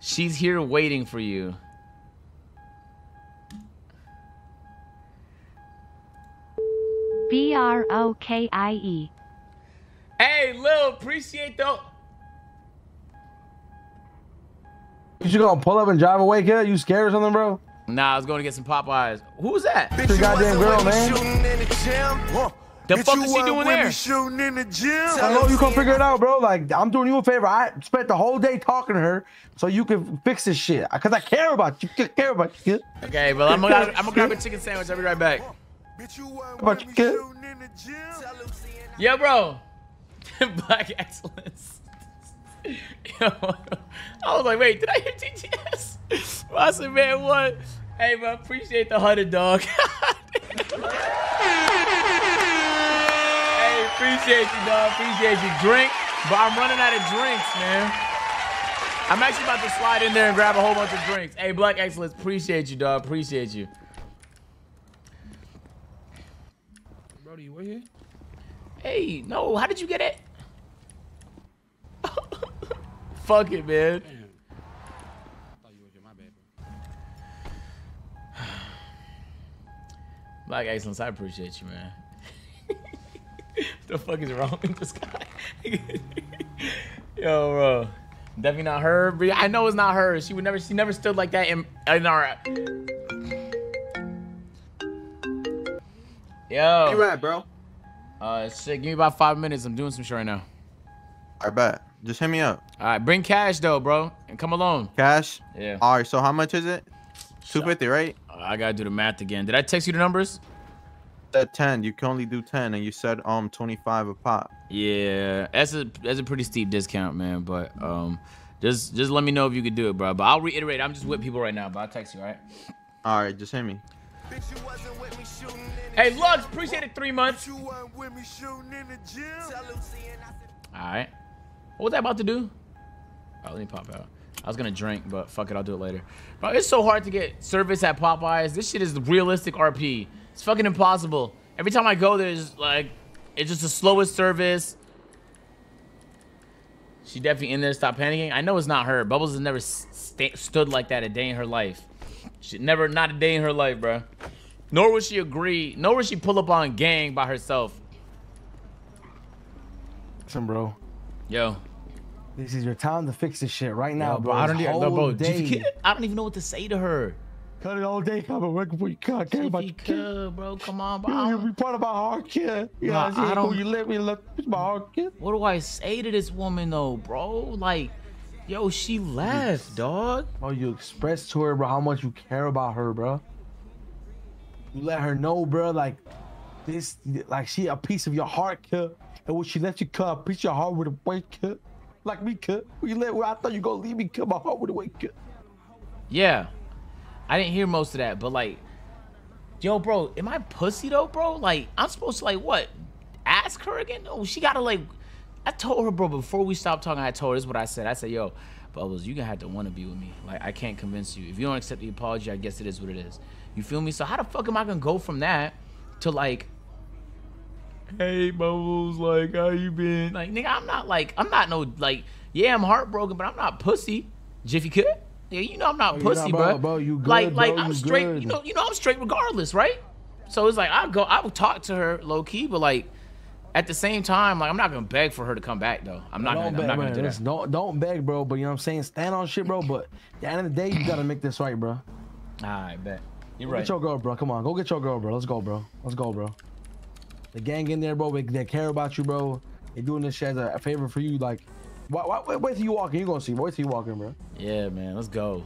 She's here waiting for you. B-R-O-K-I-E. Hey, Lil, appreciate though. You gonna pull up and drive away, kid? You scared or something, bro? Nah, I was going to get some Popeyes. Who was that? This goddamn girl, man. The fuck is she doing there? Shooting in the gym. I know you gonna figure it out, bro. Like, I'm doing you a favor. I spent the whole day talking to her so you can fix this shit. Because I care about you. I care about you, kid. Okay, well, I'm gonna grab a chicken sandwich. I'll be right back. About you, kid. Yeah, bro. Black excellence. Yo, I was like, wait, did I hear TTS? Well, I said, man, what? Hey, man, appreciate the 100, dog. Hey, appreciate you, dog. Appreciate you. Drink, but I'm running out of drinks, man. I'm actually about to slide in there and grab a whole bunch of drinks. Hey, Black Excellence, appreciate you, dog. Appreciate you. Brody, you were here? Hey, no, how did you get it? Fuck it, man. Black Excellence, I appreciate you, man. What the fuck is wrong with this guy? Yo, bro. Definitely not her. I know it's not her. She would never. She never stood like that in our. Yo. You right, bro? Shit. Give me about 5 minutes. I'm doing some shit right now. I bet. Just hit me up. All right, bring cash though, bro, and come alone. Cash? Yeah. All right, so how much is it? 250, right? I gotta do the math again. Did I text you the numbers? That 10. You can only do 10, and you said 25 a pop. Yeah, that's a pretty steep discount, man. But just let me know if you could do it, bro. But I'll reiterate, I'm just with people right now. But I'll text you, all right? All right, just hit me. Hey, Lux, appreciate it. 3 months. All right. What was that about to do? Oh, let me pop out. I was gonna drink, but fuck it, I'll do it later. Bro, it's so hard to get service at Popeyes. This shit is realistic RP. It's fucking impossible. Every time I go, there's like, it's just the slowest service. She definitely in there. Stop panicking. I know it's not her. Bubbles has never stood like that a day in her life. She never, not a day in her life, bro. Nor would she agree. Nor would she pull up on gang by herself. Listen, bro. Yo, this is your time to fix this shit right now, bro. I don't even know what to say to her. Cut it all day, come and work for you, cut. Care about you, kid, bro. Come on, bro. You report about our kid. Yeah, I don't. You let me look about our kid. What do I say to this woman though, bro? Like, yo, she left, dog. Oh, you express to her, bro, how much you care about her, bro. You let her know, bro, like this, like she a piece of your heart, kid. And when she let you cut, piece your heart with a weight cut. Like me, cut. I thought you gonna leave me, cut my heart with a weight cut. Yeah. I didn't hear most of that, but like, yo, bro, am I pussy though, bro? Like, I'm supposed to, like, what? Ask her again? No, she gotta, like, I told her, bro, before we stopped talking, I told her, this is what I said. I said, yo, Bubbles, you gonna have to wanna be with me. Like, I can't convince you. If you don't accept the apology, I guess it is what it is. You feel me? So how the fuck am I gonna go from that to, like, hey, Bubbles, like, how you been? Like, nigga, I'm not no, like, yeah, I'm heartbroken, but I'm not pussy. Jiffy Kidd? Yeah, you know I'm not pussy, bro. Like, I'm straight, you know I'm straight regardless, right? So it's like, I will talk to her low-key, but, like, at the same time, like, I'm not going to beg for her to come back, though. I'm not going to do that. Don't beg, bro, but you know what I'm saying? Stand on shit, bro, but at the end of the day, you got to make this right, bro. All right, bet. You're right. Get your girl, bro. Come on, go get your girl, bro. Let's go, bro. Let's go, bro. The gang in there, bro, they care about you, bro. They doing this shit as a favor for you. Like, wait till you walking. You gonna see. Wait till you walking, bro. Yeah, man. Let's go.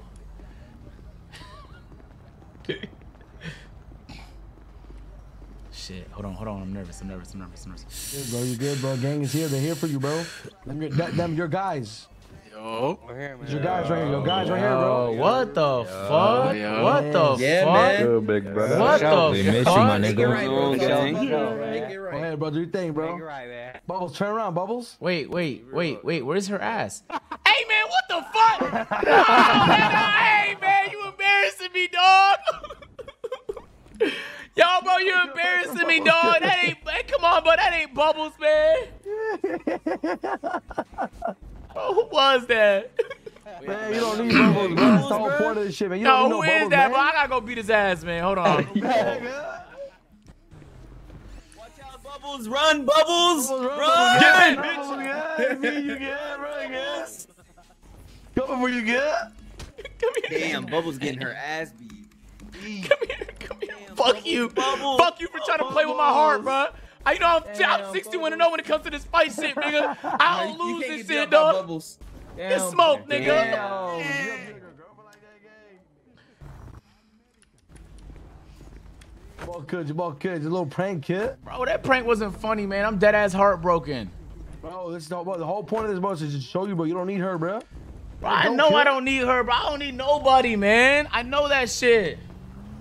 Shit. Hold on. I'm nervous. Good, bro. You good, bro? Gang is here. They're here for you, bro. Them your guys. Yo. It's your guys right here. Your guys right here, bro. What the fuck? Yo. What the fuck? Yo, big brother. What the fuck? Make it right, bro. Go ahead, bro. Do your thing, bro. Make it right, man. Bubbles, turn around, Bubbles. Wait. Where's her ass? Hey, man, what the fuck? Hey, man, you embarrassing me, dog. Yo, bro, you're embarrassing me, dog. That ain't, come on, bro. That ain't Bubbles, man. Bro, who was that? Man, you don't need Bubbles, man. Stone Porter and shit, man. You don't need no Bubbles, man. Bro, I gotta go beat his ass, man. Hold on. Watch out, Bubbles. Run, Bubbles. Run. Get in, bitch. Me, you get, run, guys. Come over, you get. Come here. Damn, Bubbles getting her ass beat. Come here, come here. Damn, fuck you. Bubbles. Fuck you for trying to play with my heart, bro. You know I'm 61-0 when it comes to this fight shit, nigga. I don't lose this shit, dog. It's smoke, nigga. Damn. Ball kids, a little prank kid. Bro, that prank wasn't funny, man. I'm dead ass heartbroken. Bro, this is not, bro, the whole point of this is to show you, bro. You don't need her, bro. Bro, I know I don't need her, bro. I don't need nobody, man. I know that shit.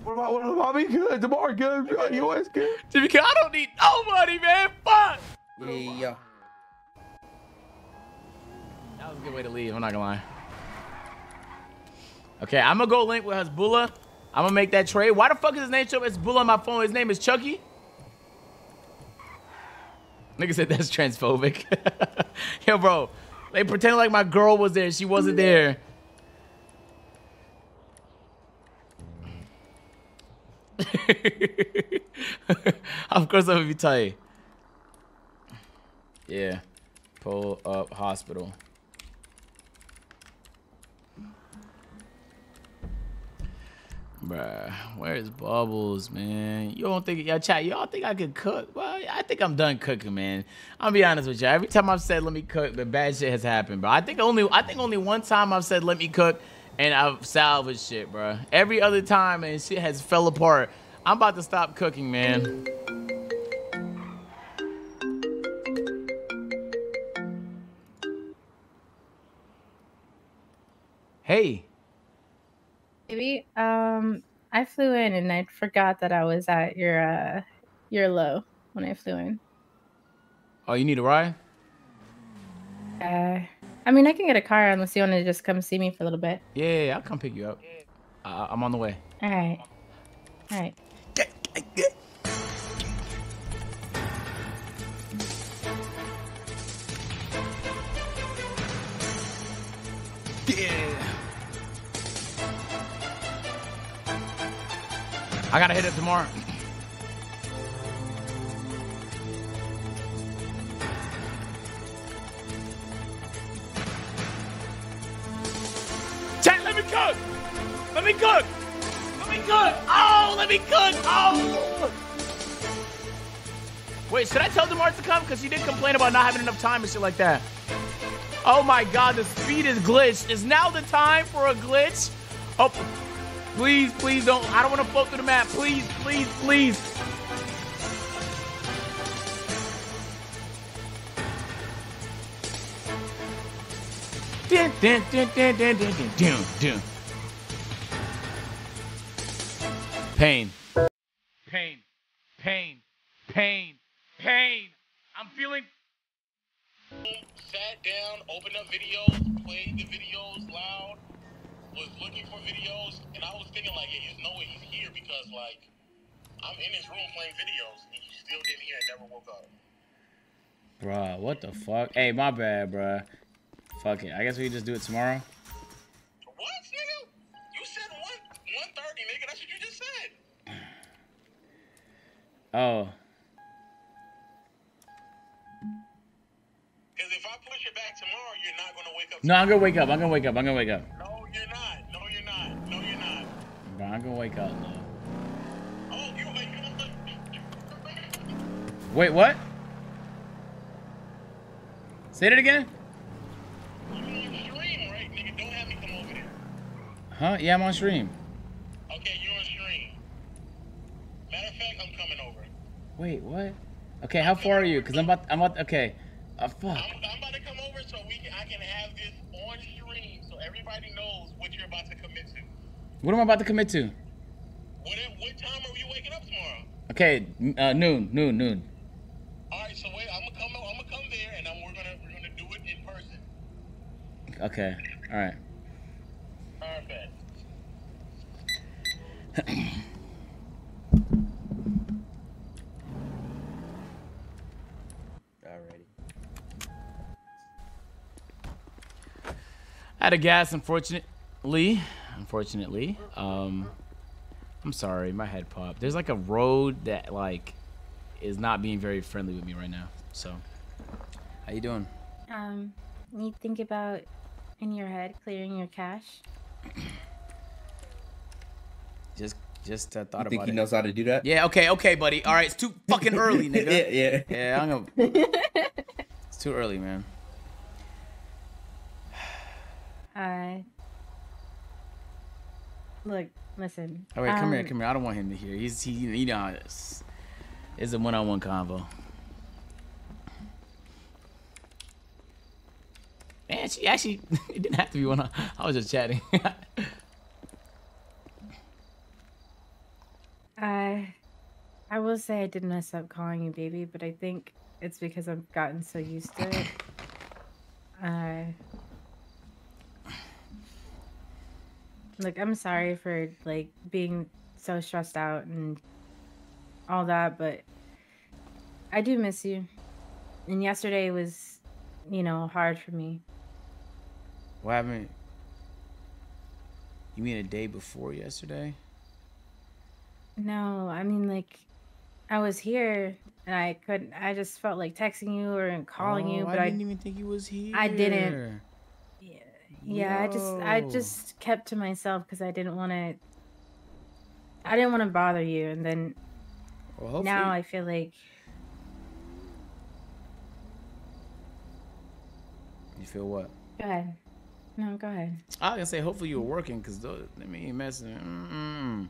What about me? Good. Demar good. EOS good. Jiffy Kidd, I don't need nobody, man. Fuck. Yeah. That was a good way to leave. I'm not gonna lie. Okay, I'm gonna go link with Hasbulla. I'm gonna make that trade. Why the fuck is his name show up? Hasbulla on my phone. His name is Chucky. Nigga said that's transphobic. Yo, bro. They pretended like my girl was there. She wasn't there. Of course I'm gonna be tight. Yeah. Pull up hospital. Bruh, where's Bubbles, man? You don't think, y'all chat, y'all think I could cook? Well, I think I'm done cooking, man. I'll be honest with y'all. Every time I've said let me cook, the bad shit has happened, bro. I think only one time I've said let me cook and I've salvaged shit, bro. Every other time, man, shit has fell apart. I'm about to stop cooking, man. Hey. Maybe I flew in and I forgot that I was at your low when I flew in. Oh, you need a ride? I mean, I can get a car unless you want to just come see me for a little bit. Yeah, I'll come pick you up. I'm on the way. All right. All right. Yeah. I gotta hit it tomorrow. Chat, let me cook! Let me cook! Let me cook! Oh, let me cook! Oh! Wait, should I tell Demar to come? Because she did complain about not having enough time and shit like that. Oh my god, the speed is glitched. Is now the time for a glitch? Oh. Please, please don't. I don't want to float through the map. Please, please, please. Dun, dun, dun, dun, dun, dun, dun, dun. Pain. Pain. Pain. Pain. Pain. I'm feeling... Sat down, opened up videos, played the videos loud. Was looking for videos, and I was thinking, like, yeah, there's no way he's here because, like, I'm in his room playing videos, and you still didn't hear and never woke up. Bruh, what the fuck? Hey, my bad, bruh. Fuck it. I guess we can just do it tomorrow. What, nigga? You said 1:30, nigga. That's what you just said. Oh. Because if I push it back tomorrow, you're not going to wake up. No, I'm going to wake up. I'm going to wake up. I'm going to wake up. No, you're not. No, you're not. No, you're not. Bro, I'm going to wake up now. Oh, you're going to... Wait, what? Say it again? You're on stream, right, nigga? Don't have me come over there. Huh? Yeah, I'm on stream. Okay, you're on stream. Matter of fact, I'm coming over. Wait, what? Okay, how far are you? Because I'm about... Okay. Fuck. I'm about to come over so I can have this on stream so everybody knows what you're about to commit to. What am I about to commit to? What time are you waking up tomorrow? Okay, noon. All right, so wait, I'm gonna come there and we're gonna do it in person. Okay, all right. Perfect. Out of gas, unfortunately. I'm sorry, my head popped. There's like a road that like is not being very friendly with me right now. So, how you doing? You think about in your head clearing your cache? Just thought about it. You think he knows how to do that? Yeah. Okay. Okay, buddy. All right. It's too fucking early, nigga. Yeah. I'm gonna. It's too early, man. Look, listen. Oh wait, come here. I don't want him to hear. He you know how it is. It's a one-on-one convo. Man, she actually, it didn't have to be one-on-one. I was just chatting. I will say I did mess up calling you baby, but I think it's because I've gotten so used to it. Look, I'm sorry for like being so stressed out and all that, but I do miss you. And yesterday was, you know, hard for me. What happened? You mean a day before yesterday? No, I mean like I was here and I couldn't. I just felt like texting you or calling you, but I didn't even think you was here. I didn't. Yeah, I just kept to myself because I didn't want to bother you, and then now I feel like you feel what? Go ahead. No, go ahead. I was gonna say hopefully you were working because I mean messing.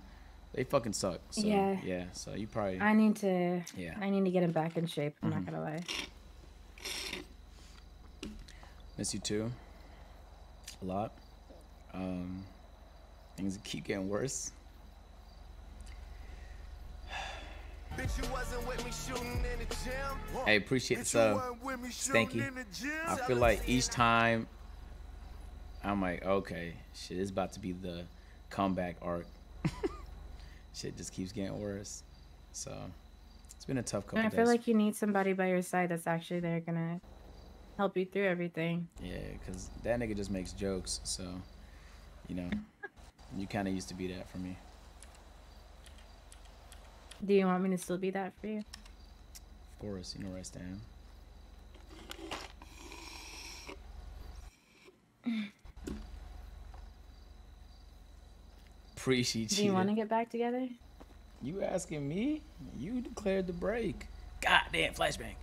They fucking suck. So, yeah. So you probably. I need to get him back in shape. I'm not gonna lie. Miss you too. A lot. Things keep getting worse. I appreciate the sub, Stanky. I feel like each time I'm like, okay, shit is about to be the comeback arc. Shit just keeps getting worse. So it's been a tough couple days. I feel like you need somebody by your side that's actually there gonna help you through everything. Yeah, because that nigga just makes jokes, so, you know, you kind of used to be that for me. Do you want me to still be that for you? Of course, you know where I stand. Appreciate you. Do you want to get back together? You asking me? You declared the break. Goddamn flashbang.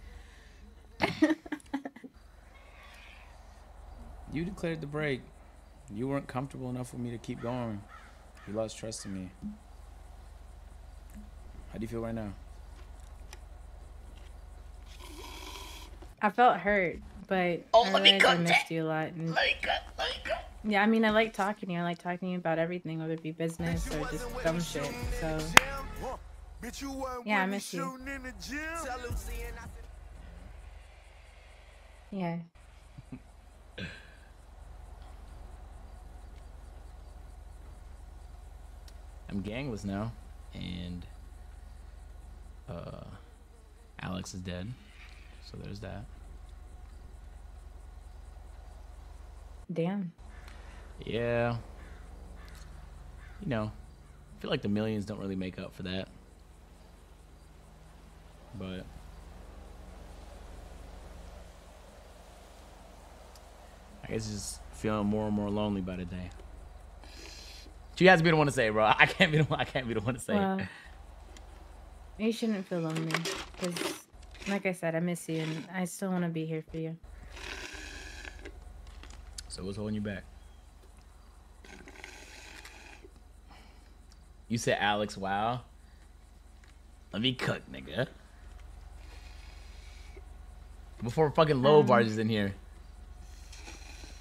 You declared the break. You weren't comfortable enough with me to keep going. You lost trust in me. How do you feel right now? I felt hurt, but I missed you a lot. And yeah, I mean, I like talking to you. I like talking to you about everything, whether it be business or just dumb shit. So yeah, I miss you. Yeah. I'm gangless now, and Alex is dead, so there's that. Damn. Yeah. You know, I feel like the millions don't really make up for that. But I guess just feeling more and more lonely by the day. You have to be the one to say it, bro. I can't be the one to say it. Well, you shouldn't feel lonely, because, like I said, I miss you, and I still want to be here for you. So what's holding you back? You said Alex, wow. Let me cook, nigga. Before fucking low barges in here.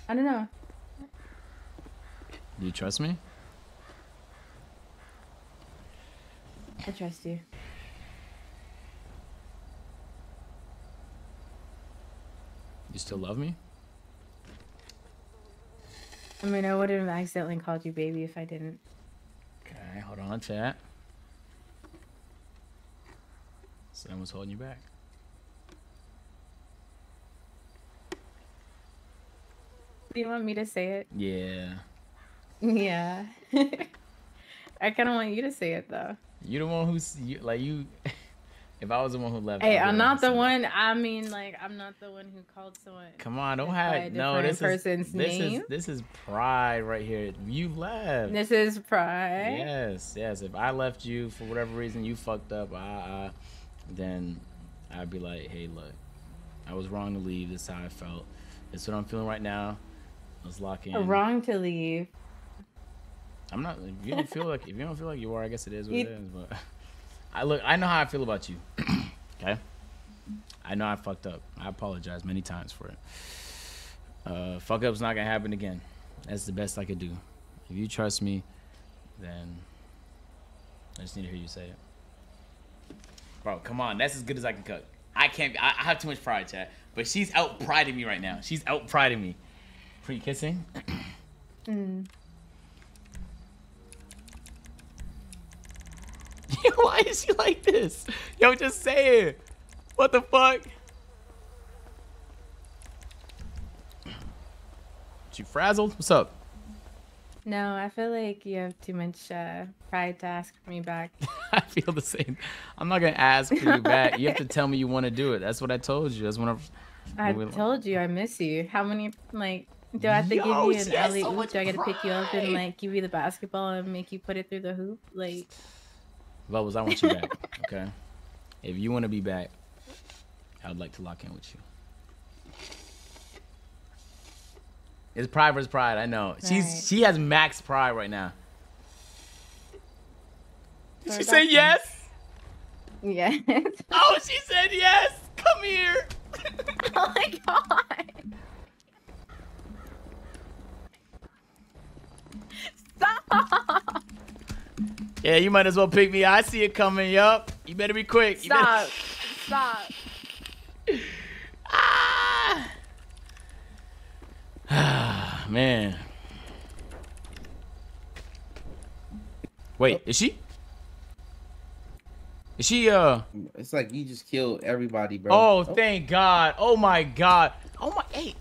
I don't know. Do you trust me? I trust you. You still love me? I mean, I wouldn't have accidentally called you baby if I didn't. Okay, hold on, chat. Someone's holding you back. Do you want me to say it? Yeah. Yeah. I kind of want you to say it though. You the one who's like you. If I was the one who left, hey, I'm not the one. I mean, like, I'm not the one who called someone. Come on, don't have no. This is pride right here. You left. This is pride. Yes, yes. If I left you for whatever reason, you fucked up. Then I'd be like, hey, look, I was wrong to leave. This is how I felt. This is what I'm feeling right now. Let's lock in. Wrong to leave. I'm not. If you don't feel like you are, I guess it is what it is. But. I know how I feel about you. Okay? I know I fucked up. I apologize many times for it. Fuck up's not gonna happen again. That's the best I could do. If you trust me, then I just need to hear you say it. Bro, come on. That's as good as I can cook. I have too much pride, chat. But she's out priding me right now. She's out priding me. Pre-kissing? Mm. Why is she like this? Yo, just say it. What the fuck? She frazzled? What's up? No, I feel like you have too much pride to ask for me back. I feel the same. I'm not going to ask for you back. You have to tell me you want to do it. That's what I told you. That's when I told you I miss you. How many, like, do I have to give you an alley oop? Do I got to pick you up and, like, give you the basketball and make you put it through the hoop? Like... Bubbles, I want you back, okay? If you want to be back, I would like to lock in with you. It's pride versus pride, I know. Right. She has max pride right now. Did she say yes? Yes. Oh, she said yes! Come here! Oh my god! Stop! Yeah, you might as well pick me. I see it coming, yup. You better be quick. Stop. Stop. Ah, man. Wait, is she, It's like you just killed everybody, bro. Oh, thank God. Oh, my God. Oh, my... Hey.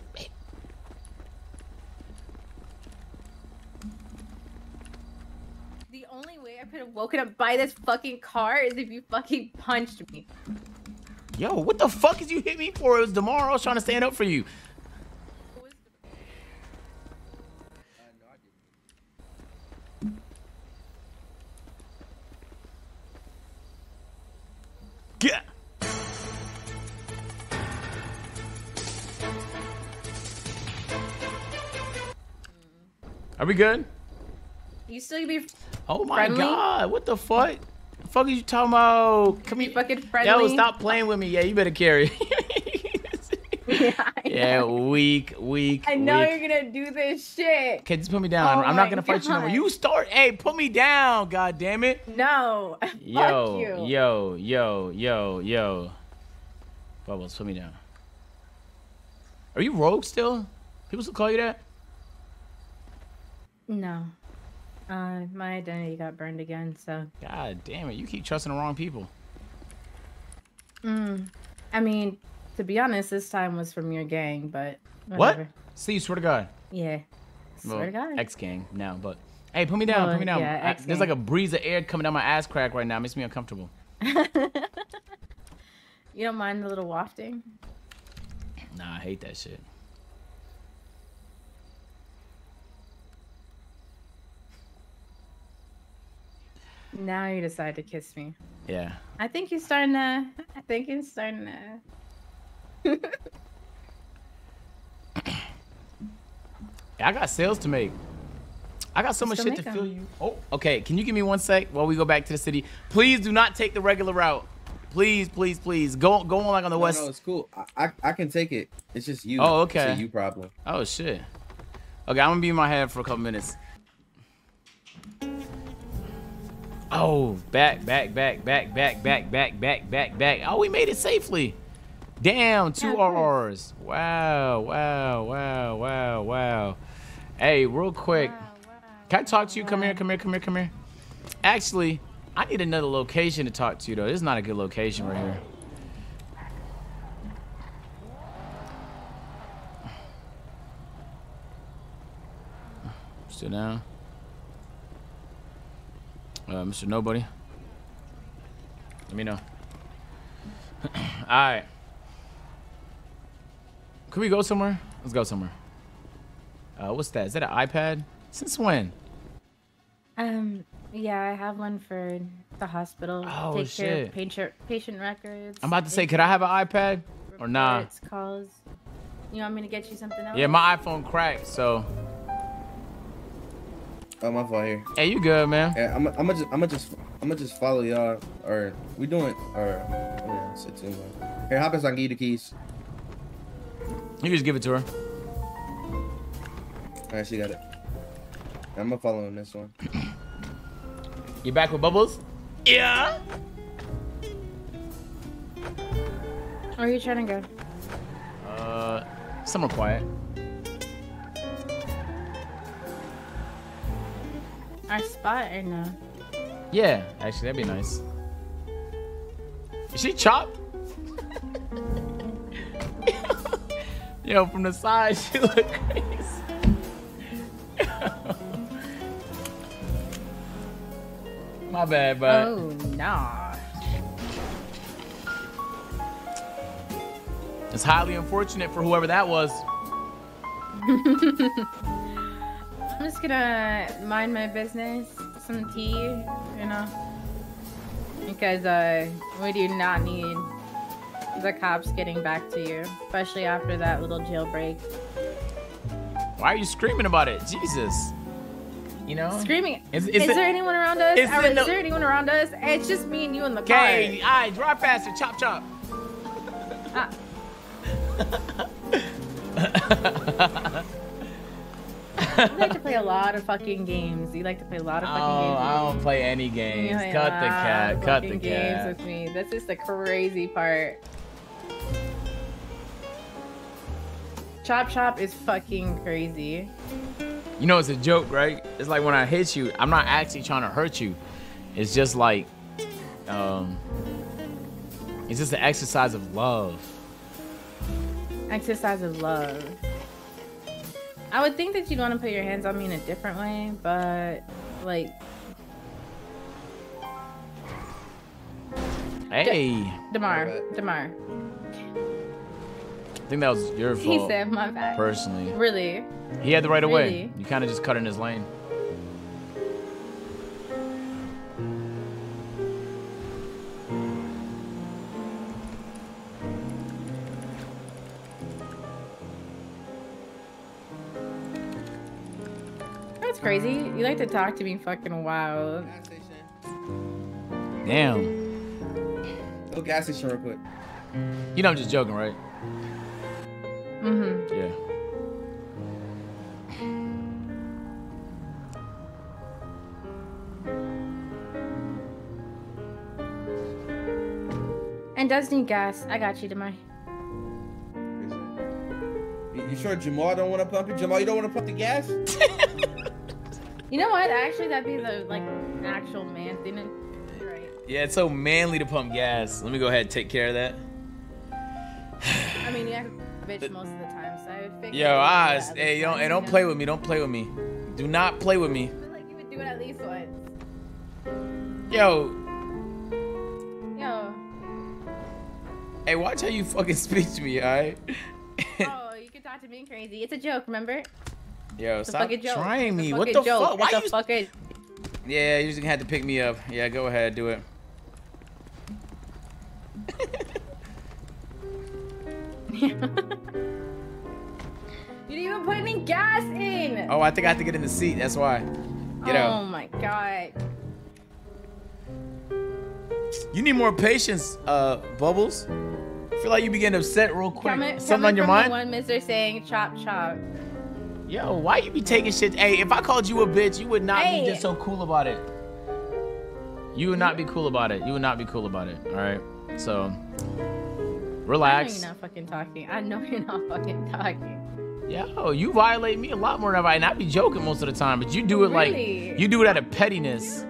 Could have woken up by this fucking car is if you fucking punched me. Yo, what the fuck did you hit me for? It was Demar. I was trying to stand up for you. Yeah. Are we good? You still gonna be... Oh my god, what the fuck? The fuck are you talking about? Come here, fucking friendly. Yo, stop playing with me. Yeah, you better carry. Yeah, weak. I know you're gonna do this shit. Okay, just put me down. Oh, I'm not gonna fight you no more. You start. Hey, put me down. God damn it. No. Fuck you. Yo. Bubbles, put me down. Are you rogue still? People still call you that? No. My identity got burned again, so... God damn it, you keep trusting the wrong people. I mean, to be honest, this time was from your gang, but... Whatever. What? See, swear to God. Yeah. Swear to God. Ex-gang now, but... Hey, put me down, put me down. Yeah, there's like a breeze of air coming down my ass crack right now. It makes me uncomfortable. You don't mind the little wafting? Nah, I hate that shit. Now you decide to kiss me. Yeah. I think you're starting to... I got sales to make. I got so much shit to fill you. Oh, okay. Can you give me 1 sec while we go back to the city? Please do not take the regular route. Please, please, please. Go on like on the west. No, it's cool. I can take it. It's just you. Oh, okay. It's a you problem. Oh, shit. Okay, I'm going to be in my head for a couple minutes. Oh, back. Oh, we made it safely. Damn, 2 RRs. Wow. Hey, real quick. Can I talk to you? Come here. Actually, I need another location to talk to you, though. This is not a good location right here. Sit down. Mr. Nobody. Let me know. Alright. Could we go somewhere? Let's go somewhere. What's that? Is that an iPad? Since when? Yeah, I have one for the hospital. Oh, take shit. Care of patient records. I'm about to say, could I have an iPad? Or nah? Reports, calls. You want me to get you something else? Yeah, my iPhone cracked, so... Oh, my fault here. Hey, you good, man? Yeah, I'ma just follow y'all. Or we doing? Or yeah, sit too much. Here, hop in so I can give you the keys. You just give it to her. All right, she got it. I'ma follow on this one. You back with Bubbles? Yeah. Where are you trying to go? Somewhere quiet. Our spot or no? Yeah, actually, that'd be nice. Is she chopped? Yo, from the side, she look crazy. My bad, bud. Oh, nah. It's highly unfortunate for whoever that was. I'm just gonna mind my business, some tea, you know, because we do not need the cops getting back to you, especially after that little jailbreak. Why are you screaming about it? Jesus. You know? Screaming. Is there anyone around us? Is there anyone around us? It's just me and you in the car. Okay, all right, drive faster, chop, chop. You like to play a lot of fucking games. Oh, I don't play any games. Cut the cat. Games with me. That's just the crazy part. Chop chop is fucking crazy. You know it's a joke, right? It's like when I hit you, I'm not actually trying to hurt you. It's just like, it's just an exercise of love. Exercise of love. I would think that you'd want to put your hands on me in a different way, but like... Hey! Demar. I think that was your fault. He said my back. Personally. Really? He had the right of way. You kind of just cut in his lane. Crazy, you like to talk to me fucking wild. Damn. Go gas station real quick. You know I'm just joking, right? Mm-hmm. Yeah. And does need gas. I got you, Demar. You sure Jamal don't want to pump it? Jamal, you don't want to pump the gas? You know what? Actually, that'd be the like actual man thing. Right? Yeah, it's so manly to pump gas. Let me go ahead and take care of that. I mean, yeah, bitch most of the time, so I would figure. Yo, Oz, hey, don't play with me. Don't play with me. Do not play with me. I feel like you would do it at least once. Yo. Hey, watch how you fucking speak to me, all right? Oh, you can talk to me crazy. It's a joke, remember? Yo, stop trying me. What the fuck? Why the fuck? Yeah, you just had to pick me up. Yeah, go ahead, do it. You didn't even put any gas in. Oh, I think I have to get in the seat. That's why. Get out. Oh my god. You need more patience, Bubbles. I feel like you be getting upset real quick. Something on your mind? One mister saying chop chop. Yo, why you be taking shit? Hey, if I called you a bitch, you would not be just so cool about it. You would not be cool about it. You would not be cool about it. All right, so relax. I know you're not fucking talking. Yo, you violate me a lot more than I, and I be joking most of the time, but you do it like you do it out of pettiness.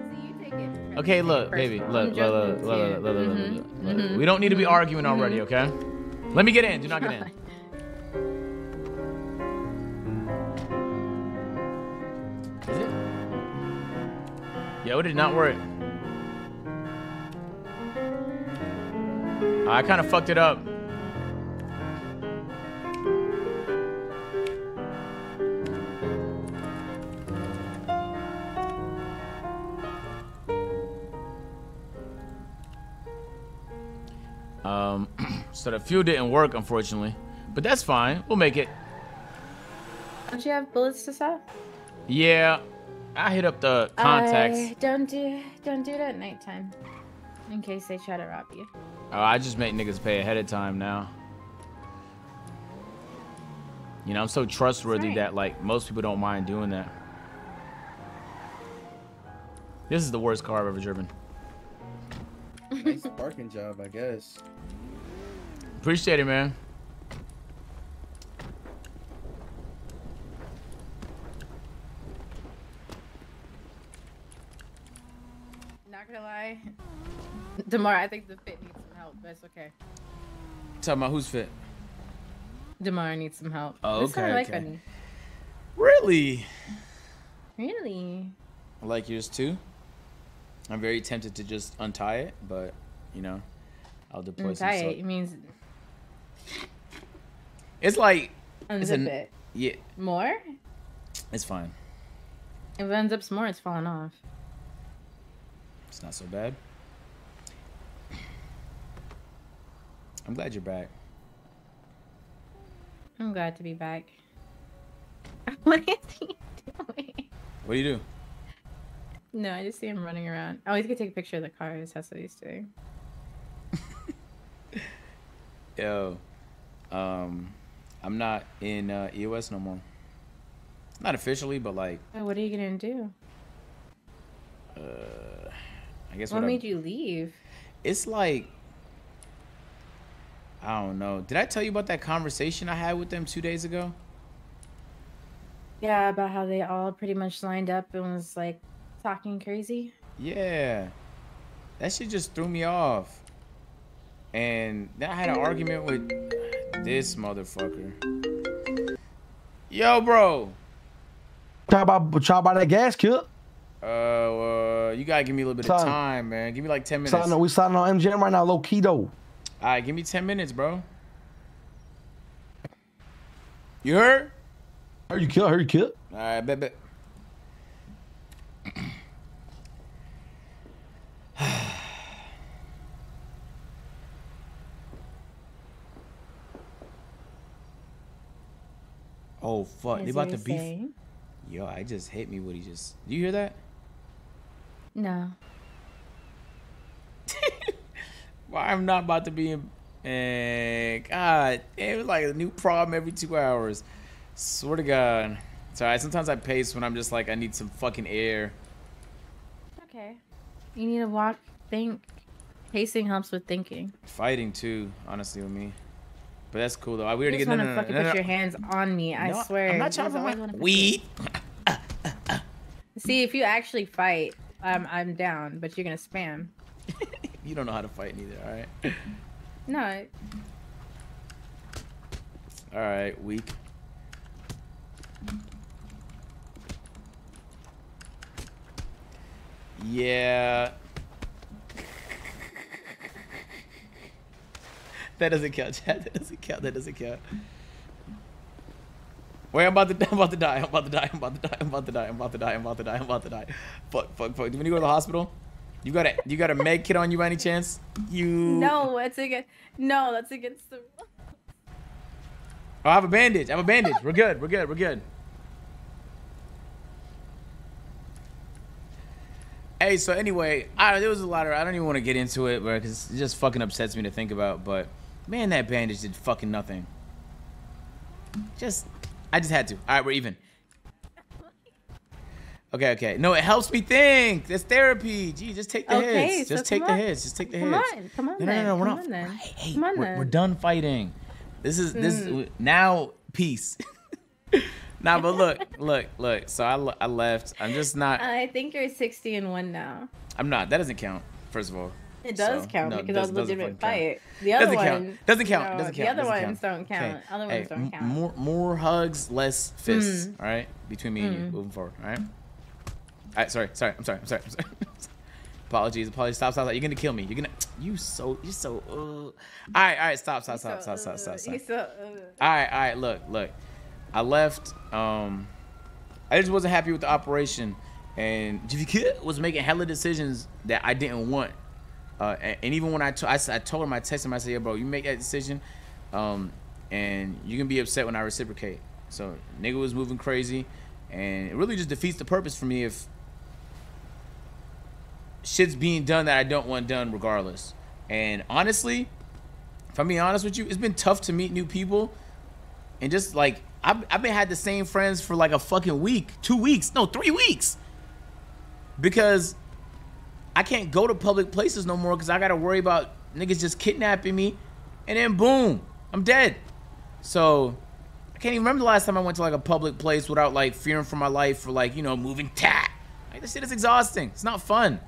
Okay, look, baby, look. We don't need to be arguing already, okay? Let me get in. Do not get in. Yo, it did not work. I kind of fucked it up. So the fuel didn't work, unfortunately. But that's fine. We'll make it. Don't you have bullets to sell? Yeah. I hit up the contacts. Don't do it at nighttime. In case they try to rob you. Oh, I just make niggas pay ahead of time now. You know, I'm so trustworthy that, like, most people don't mind doing that. This is the worst car I've ever driven. Nice parking job, I guess. Appreciate it, man. Not gonna lie, Demar, I think the fit needs some help, but it's okay. Talking about who's fit? Demar needs some help. Oh, okay. I like honey. Really? Really? I like yours too. I'm very tempted to just untie it, but you know, I'll deploy some stuff. It means. It's like unzip it. Yeah. More? It's fine. If it unzips more, it's falling off. It's not so bad. I'm glad you're back. I'm glad to be back. What is he doing? What do you do? No, I just see him running around. I always get to take a picture of the cars. That's what he's doing. Yo, I'm not in EOS no more. Not officially, but like. What are you gonna do? I guess. What made you leave? It's like, I don't know. Did I tell you about that conversation I had with them 2 days ago? Yeah, about how they all pretty much lined up and was like talking crazy. Yeah, that shit just threw me off. And then I had an argument with this motherfucker. Yo, bro. Talk about that gas, kid. You gotta give me a little bit of time, man. Give me like 10 minutes. We signing on MGM right now, low key though. All right, give me 10 minutes, bro. You heard? Heard you, kid. Heard you, kid. All right, bet. Oh fuck! They about to beef. Saying? Yo, I just hit me. What he just? Do you hear that? No. Well, I'm not about to be in. God, it was like a new problem every 2 hours. Swear to God. Sorry. Sometimes I pace when I'm just like I need some fucking air. Okay. You need to walk. Think. Pacing helps with thinking. Fighting too, honestly, with me. But that's cool though. We already get no. Fucking put your hands on me. I swear. I'm not trying to like weed. See, if you actually fight, I'm down. But you're gonna spam. You don't know how to fight neither. All right. No. All right. Weak. Yeah. That doesn't count, chat. That doesn't count. Wait, I'm about to die. Fuck. Do we need to go to the hospital? You got a med kit on you by any chance? No, that's against. No, that's against the. Oh, I have a bandage. We're good. We're good. Hey, so anyway, there was a lot of. I don't even want to get into it, bro, because it just fucking upsets me to think about. But man, that bandage did fucking nothing. I just had to. All right, we're even. Okay. No, it helps me think. That's therapy. Gee, just take the hits. Just take the hits. Come on. No. We're not. Hey, we're done fighting. This is now peace. Nah, but look. So I left. I'm just not. I think you're 60-1 now. I'm not. That doesn't count. First of all. It does count because I was legitimate fight. The other one doesn't count. The other ones don't count. More hugs, less fists. All right, between me and you. Moving forward. All right. Alright, sorry. Apologies. Stop. You're gonna kill me. You're so. All right. Stop. All right. Look. I left. I just wasn't happy with the operation, and Jiffy Kidd was making hella decisions that I didn't want. And even when I told him, I texted him, I said, "Yeah, bro, you make that decision, and you can be upset when I reciprocate." So nigga was moving crazy, and it really just defeats the purpose for me if shit's being done that I don't want done regardless. And honestly, if I'm being honest with you, it's been tough to meet new people. And just like, I've been had the same friends for like a fucking week, 2 weeks, no, 3 weeks. Because I can't go to public places no more because I got to worry about niggas just kidnapping me. And then boom, I'm dead. So I can't even remember the last time I went to like a public place without like fearing for my life for like, you know, moving tat. Like this shit is exhausting. It's not fun.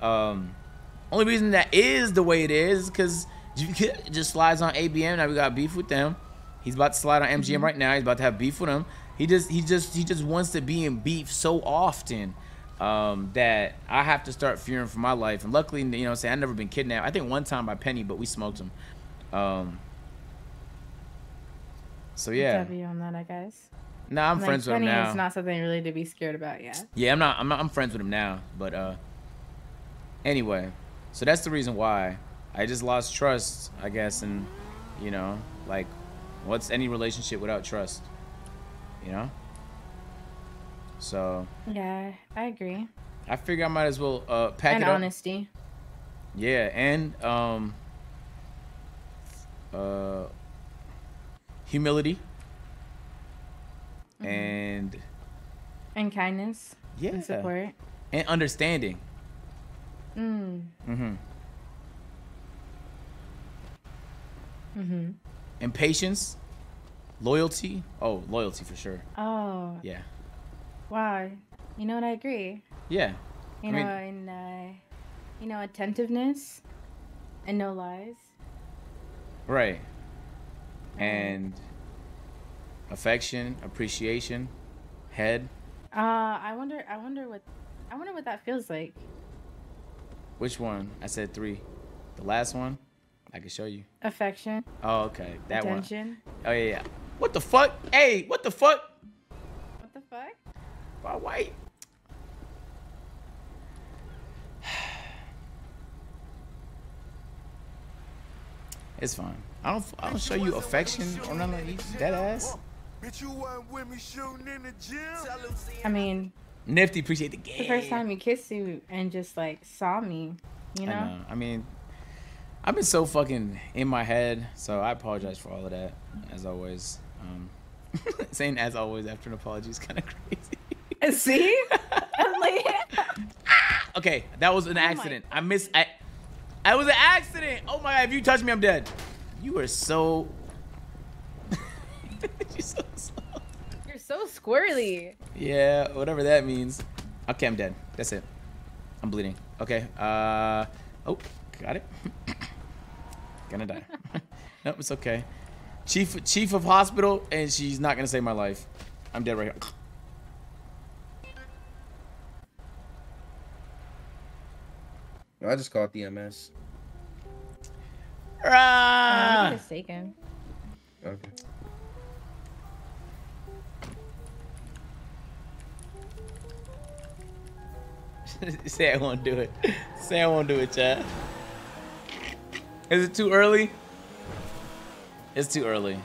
Only reason that is the way it is because it just slides on ABM. Now we got beef with them. He's about to slide on MGM right now. He's about to have beef with him. He just wants to be in beef so often that I have to start fearing for my life. And luckily, you know, say I've never been kidnapped. I think one time by Penny, but we smoked him. So yeah. Good job on that, I guess. Nah, I'm like, friends with him now. It's not something really to be scared about, yeah. Yeah, I'm friends with him now, but anyway, so that's the reason why I just lost trust, I guess, and you know, like, what's any relationship without trust, you know? So yeah, I agree. I figure I might as well pack it up. And honesty. Yeah, and humility. Mm-hmm. And kindness. Yeah. And support. And understanding. Mm. Mhm. And patience, loyalty. Oh, loyalty for sure. Oh. Yeah. Wow. You know what? I agree. Yeah. You know, I mean, and you know, attentiveness, and no lies. Right. And affection, appreciation, head. I wonder what that feels like. Which one? I said 3. The last one? I can show you. Affection. Oh, okay. That attention. One. Oh, yeah. What the fuck? Hey, what the fuck? What the fuck? Why? It's fine. I don't show you affection or none of these. That ass. I mean... Nifty, appreciate the game. The first time you kissed you and just like saw me, you know? I mean, I've been so fucking in my head, so I apologize for all of that, as always. Saying as always after an apology is kind of crazy. See? Okay, that was an accident. I missed. I was an accident. Oh my god! If you touch me, I'm dead. You were so. You're so slow. So squirrely. Yeah, whatever that means. Okay, I'm dead. That's it. I'm bleeding. Okay. Oh, got it. Gonna die. Nope, it's okay. Chief of hospital, and she's not gonna save my life. I'm dead right here. No, I just caught the MS. I'm mistaken. Okay. Say I won't do it. Say I won't do it, chat. Is it too early? It's too early.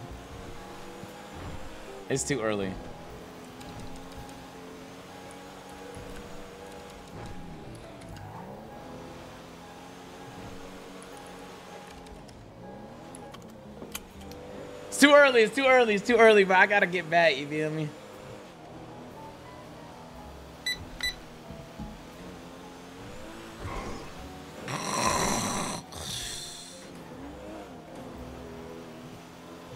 It's too early. It's too early. It's too early. It's too early, but I gotta get back. You feel me?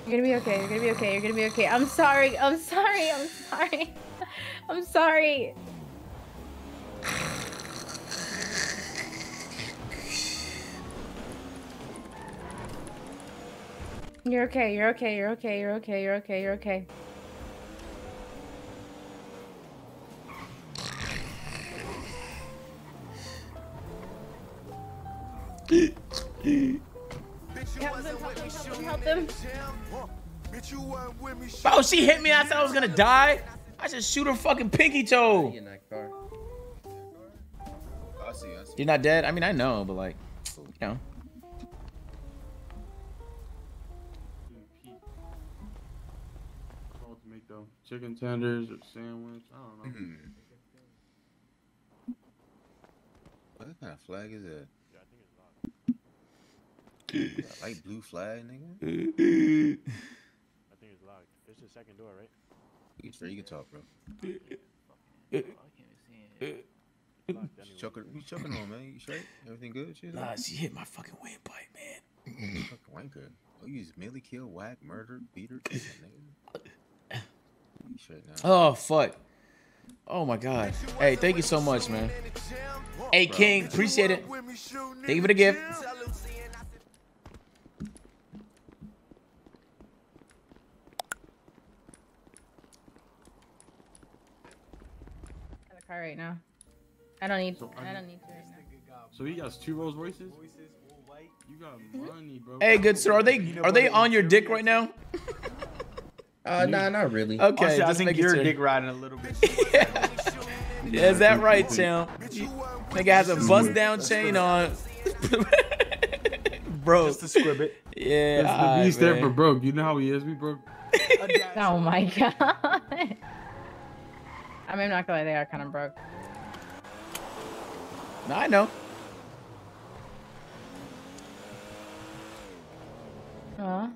You're gonna be okay. You're gonna be okay. You're gonna be okay. I'm sorry. I'm sorry. I'm sorry. I'm sorry. You're okay. You're okay. You're okay. You're okay. You're okay. You're okay. them? Bro, she hit me. I thought I was gonna die. I just shoot her fucking pinky toe. You're not dead? I mean, I know, but like, you know. Chicken tenders or sandwich. I don't know. What kind of flag is that? Yeah, I think it's locked. Light blue flag, nigga? I think it's locked. It's the second door, right? You can talk, bro. I can't see it. It's locked anyway. You choking on, man? You straight? Everything good? Shit, nah, she hit my fucking windpipe, man. Fucking wanker. Oh, you just merely kill, whack, murder, beater, nigga. Oh fuck. Oh my god. Hey, thank you so much, man. Hey King, appreciate it. Thank you for the gift. I have a car right now. I don't need to right now. So he got 2 Rolls Royces? You got money, bro. Hey good sir, are they on your dick right now? Nah, not really. Okay, also, I think you're dick riding a little bit. Yeah. Yeah, is that right, champ? Nigga has a bust down chain on. Bro. Just to squib it. Yeah. That's the beast there for broke. You know how he is? We broke. Oh my god. I mean, I'm not gonna lie, they are kind of broke. No, I know. Huh?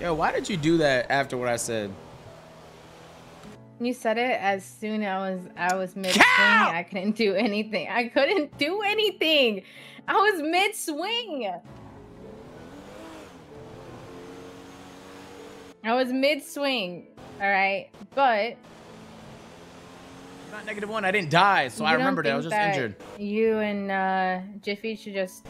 Yo, why did you do that after what I said? You said it as soon as I was mid-swing. I couldn't do anything. I was mid-swing. All right, but not -1. I didn't die, so I remembered it. I was just injured. You and Jiffy should just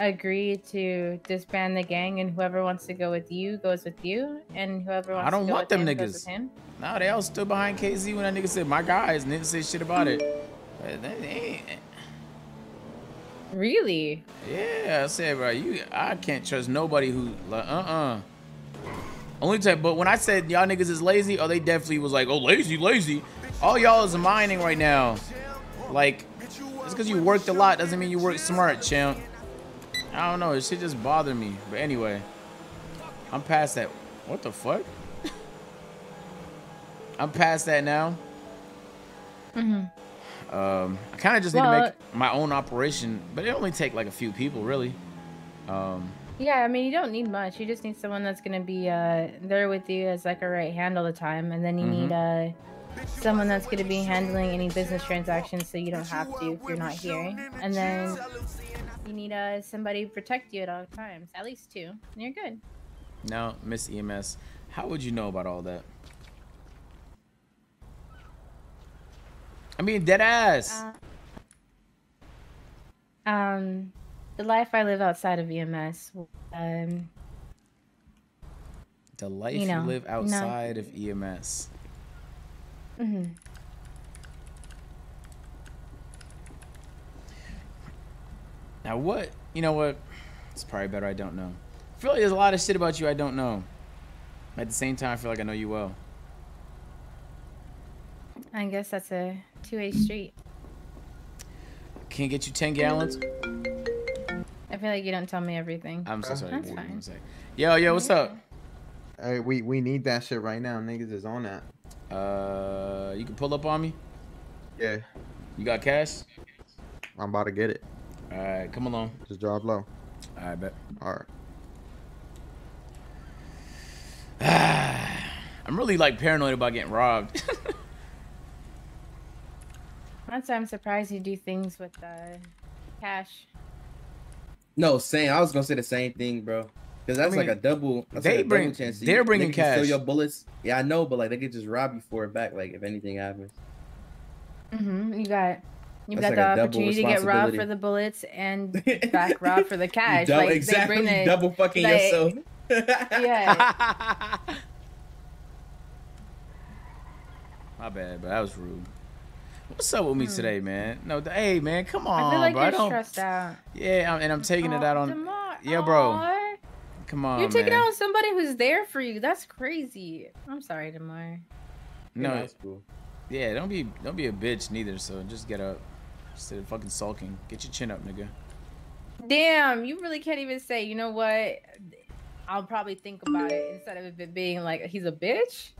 agree to disband the gang, and whoever wants to go with you goes with you, and whoever wants to go with him goes with him. No, they all stood behind KZ when that nigga said my guys and didn't say shit about it. Really? Yeah, I said, bro, I can't trust nobody who Only type, but when I said y'all niggas is lazy, oh, they definitely was like, oh, lazy. All y'all is mining right now. Like, just because you worked a lot doesn't mean you work smart, champ. I don't know, it should just bother me. But anyway, I'm past that. What the fuck? I'm past that now. Mm-hmm. I kind of just need to make my own operation, but it only take like a few people, really. Yeah, I mean, you don't need much. You just need someone that's gonna be there with you as like a right hand all the time, and then you need someone that's gonna be handling any business transactions, so you don't have to if you're not here, and then. You need somebody to protect you at all times, at least 2, and you're good. Now, Miss EMS, how would you know about all that? I mean, dead ass. The life I live outside of EMS. The life you know, live outside of EMS. Mm-hmm. Now what? You know what? It's probably better I don't know. I feel like there's a lot of shit about you I don't know. At the same time, I feel like I know you well. I guess that's a two-way street. Can't get you 10 gallons? I feel like you don't tell me everything. I'm so sorry. That's fine. Yo, what's up? Hey, we need that shit right now. Niggas is on that. You can pull up on me? Yeah. You got cash? I'm about to get it. All right, come along. Just drive low. All right, bet. All right. I'm really like paranoid about getting robbed. That's why I'm surprised you do things with cash. No, same. I was gonna say the same thing, bro. Because that's like a double. That's they like a double chance. They're bringing cash. Steal your bullets. Yeah, I know, but like they could just rob you for it back. Like if anything happens. You got it. You've got like the opportunity to get robbed for the bullets and back robbed for the cash. Like, exactly, they double fucking yourself. Yeah. My bad, but that was rude. What's up with me today, man? No, hey, man, come on, I feel like bro. You're stressed out. Yeah, and I'm taking it out on. Demar. Yeah, bro. Come on, you're taking out on somebody who's there for you. That's crazy. I'm sorry, Demar. No, it's cool. Yeah, don't be a bitch neither. So just get up. Instead of fucking sulking, get your chin up, nigga. Damn, you really can't even say, you know what? I'll probably think about it instead of it being like he's a bitch.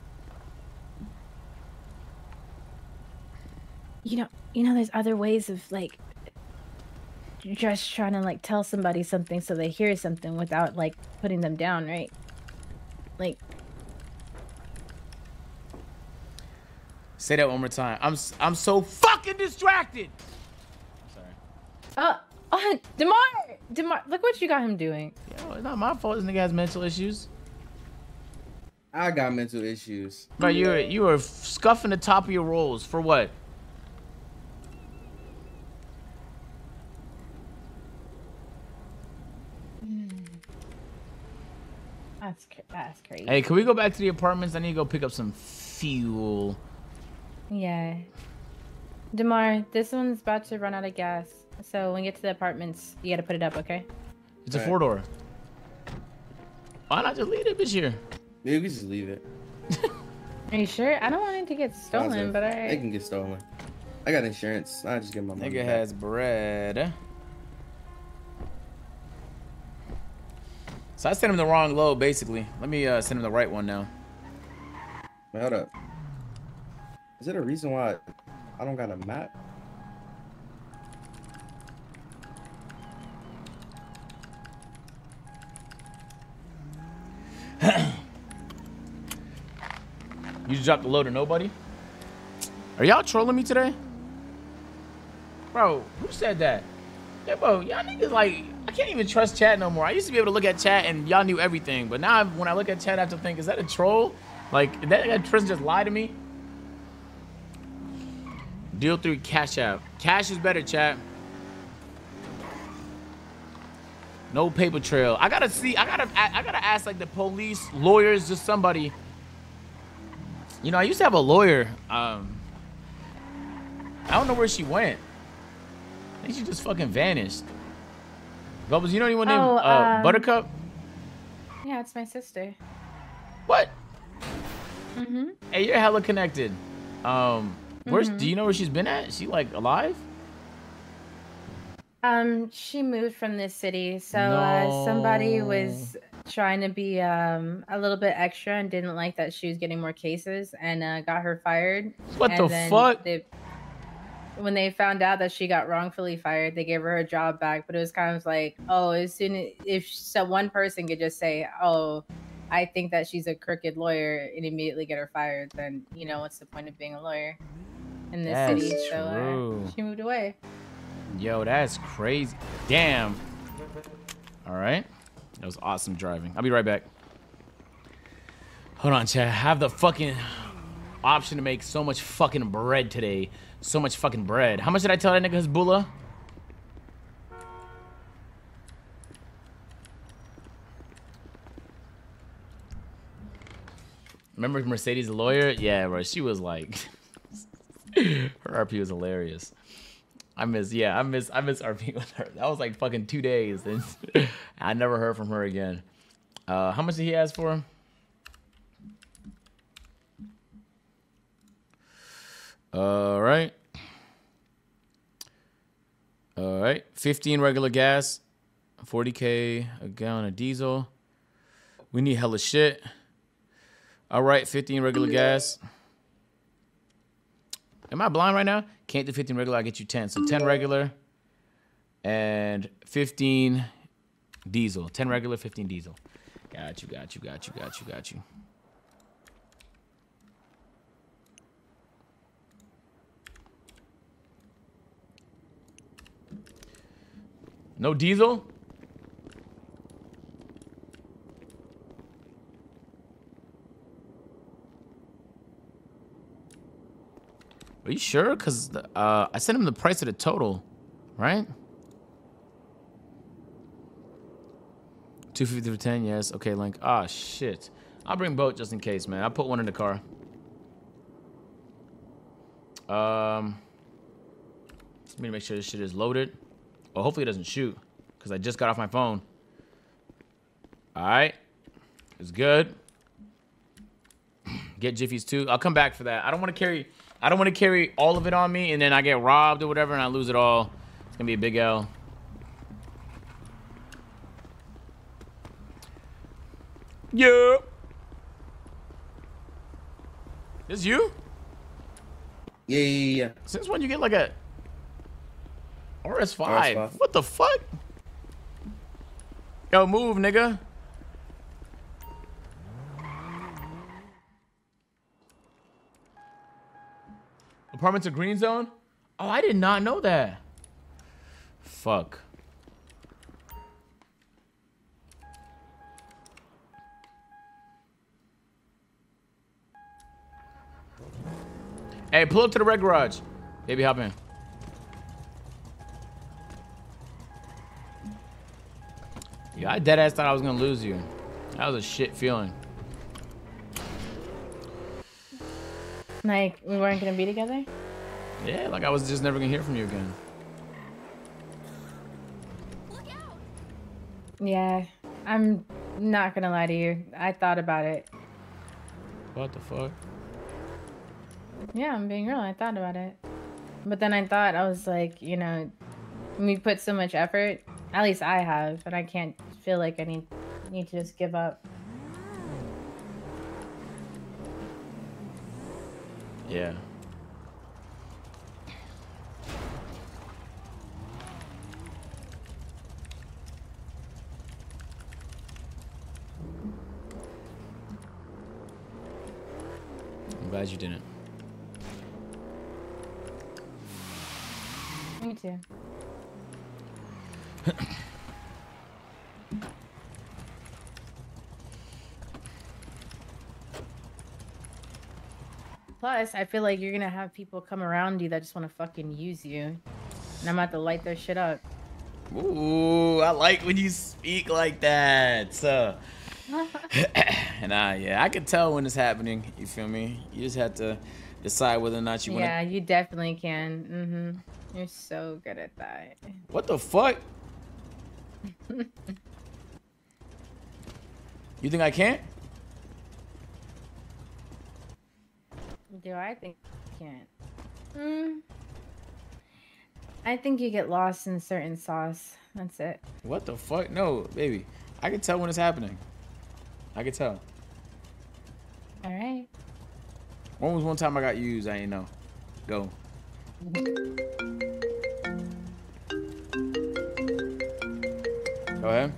You know, there's other ways of like just trying to like tell somebody something so they hear something without like putting them down, right? Like. Say that one more time. I'm so fucking distracted. Sorry. Demar, look what you got him doing. Yo, it's not my fault this nigga has mental issues. I got mental issues. But you are scuffing the top of your rolls for what? That's crazy. Hey, can we go back to the apartments? I need to go pick up some fuel. Yeah. Demar, this one's about to run out of gas. So when you get to the apartments, you gotta put it up, okay? It's all a four-door. Right. Why not just leave that bitch here? Maybe we just leave it. Are you sure? I don't want it to get stolen, also, but I... It can get stolen. I got insurance. I just get my money. Nigga has bread. So I sent him the wrong load, basically. Let me send him the right one now. Wait, hold up. Is there a reason why I don't got a map? You just dropped the load to nobody? Are y'all trolling me today? Bro, who said that? Yeah, bro, y'all niggas like, I can't even trust chat no more. I used to be able to look at chat and y'all knew everything. But now when I look at chat, I have to think, is that a troll? Like, did that person just lie to me? Deal through Cash App. Cash is better, chat. No paper trail. I gotta see. I gotta ask like the police, lawyers, just somebody. You know, I used to have a lawyer. I don't know where she went. I think she just fucking vanished. Bubbles, you know anyone named Buttercup? Yeah, it's my sister. What? Mhm. Hey, you're hella connected. Where's, do you know where she's been at? Is she like alive? She moved from this city, so somebody was trying to be a little bit extra and didn't like that she was getting more cases and got her fired. What and the fuck? When they found out that she got wrongfully fired, they gave her her job back. But it was kind of like, oh, as soon as so one person could just say, oh, I think that she's a crooked lawyer and immediately get her fired, then you know what's the point of being a lawyer in this city? That's true. So she moved away. Yo, that's crazy. Damn. All right. That was awesome driving. I'll be right back. Hold on, chat. I have the fucking option to make so much fucking bread today. So much fucking bread. How much did I tell that nigga Hasbulla? Remember Mercedes, the lawyer? Yeah, bro. She was like, her RP was hilarious. I miss RP with her. That was like fucking 2 days, and I never heard from her again. How much did he ask for? All right. 15 regular gas, 40K a gallon of diesel. We need hella shit. All right, 15 regular gas. Am I blind right now? Can't do 15 regular, I get you 10. So 10 regular and 15 diesel. 10 regular, 15 diesel. Got you. No diesel? Are you sure? Because I sent him the price of the total, right? 250 for 10, yes. Okay, Link. Ah, shit. I'll bring both just in case, man. I'll put one in the car. Just need to make sure this shit is loaded. Well, hopefully it doesn't shoot because I just got off my phone. All right. It's good. Get Jiffy's too. I'll come back for that. I don't want to carry all of it on me, and then I get robbed or whatever, and I lose it all. It's going to be a big L. Yeah. This you? Yeah, yeah, yeah. Since when you get like a RS5? What the fuck? Yo, move, nigga. Apartments of green zone? Oh, I did not know that. Fuck. Hey, pull up to the red garage. Baby, hop in. Yeah, I dead ass thought I was gonna lose you. That was a shit feeling. Like, we weren't gonna be together? Yeah, like I was just never gonna hear from you again. Yeah, I'm not gonna lie to you. I thought about it. What the fuck? Yeah, I'm being real. I thought about it. But then I thought, I was like, you know, we put so much effort. At least I have. And I can't feel like I need to just give up. Yeah. I'm glad you didn't. Me too. Plus, I feel like you're gonna have people come around you that just wanna fucking use you. And I'm about to light their shit up. Ooh, I like when you speak like that. So yeah, I could tell when it's happening, you feel me? You just have to decide whether or not you wanna. Yeah, you definitely can. Mm-hmm. You're so good at that. What the fuck? You think I can't? Do I think you can't? I think you get lost in certain sauce. That's it. What the fuck? No, baby. I can tell when it's happening. I can tell. All right. When was one time I got used? I ain't know. Go. Go ahead.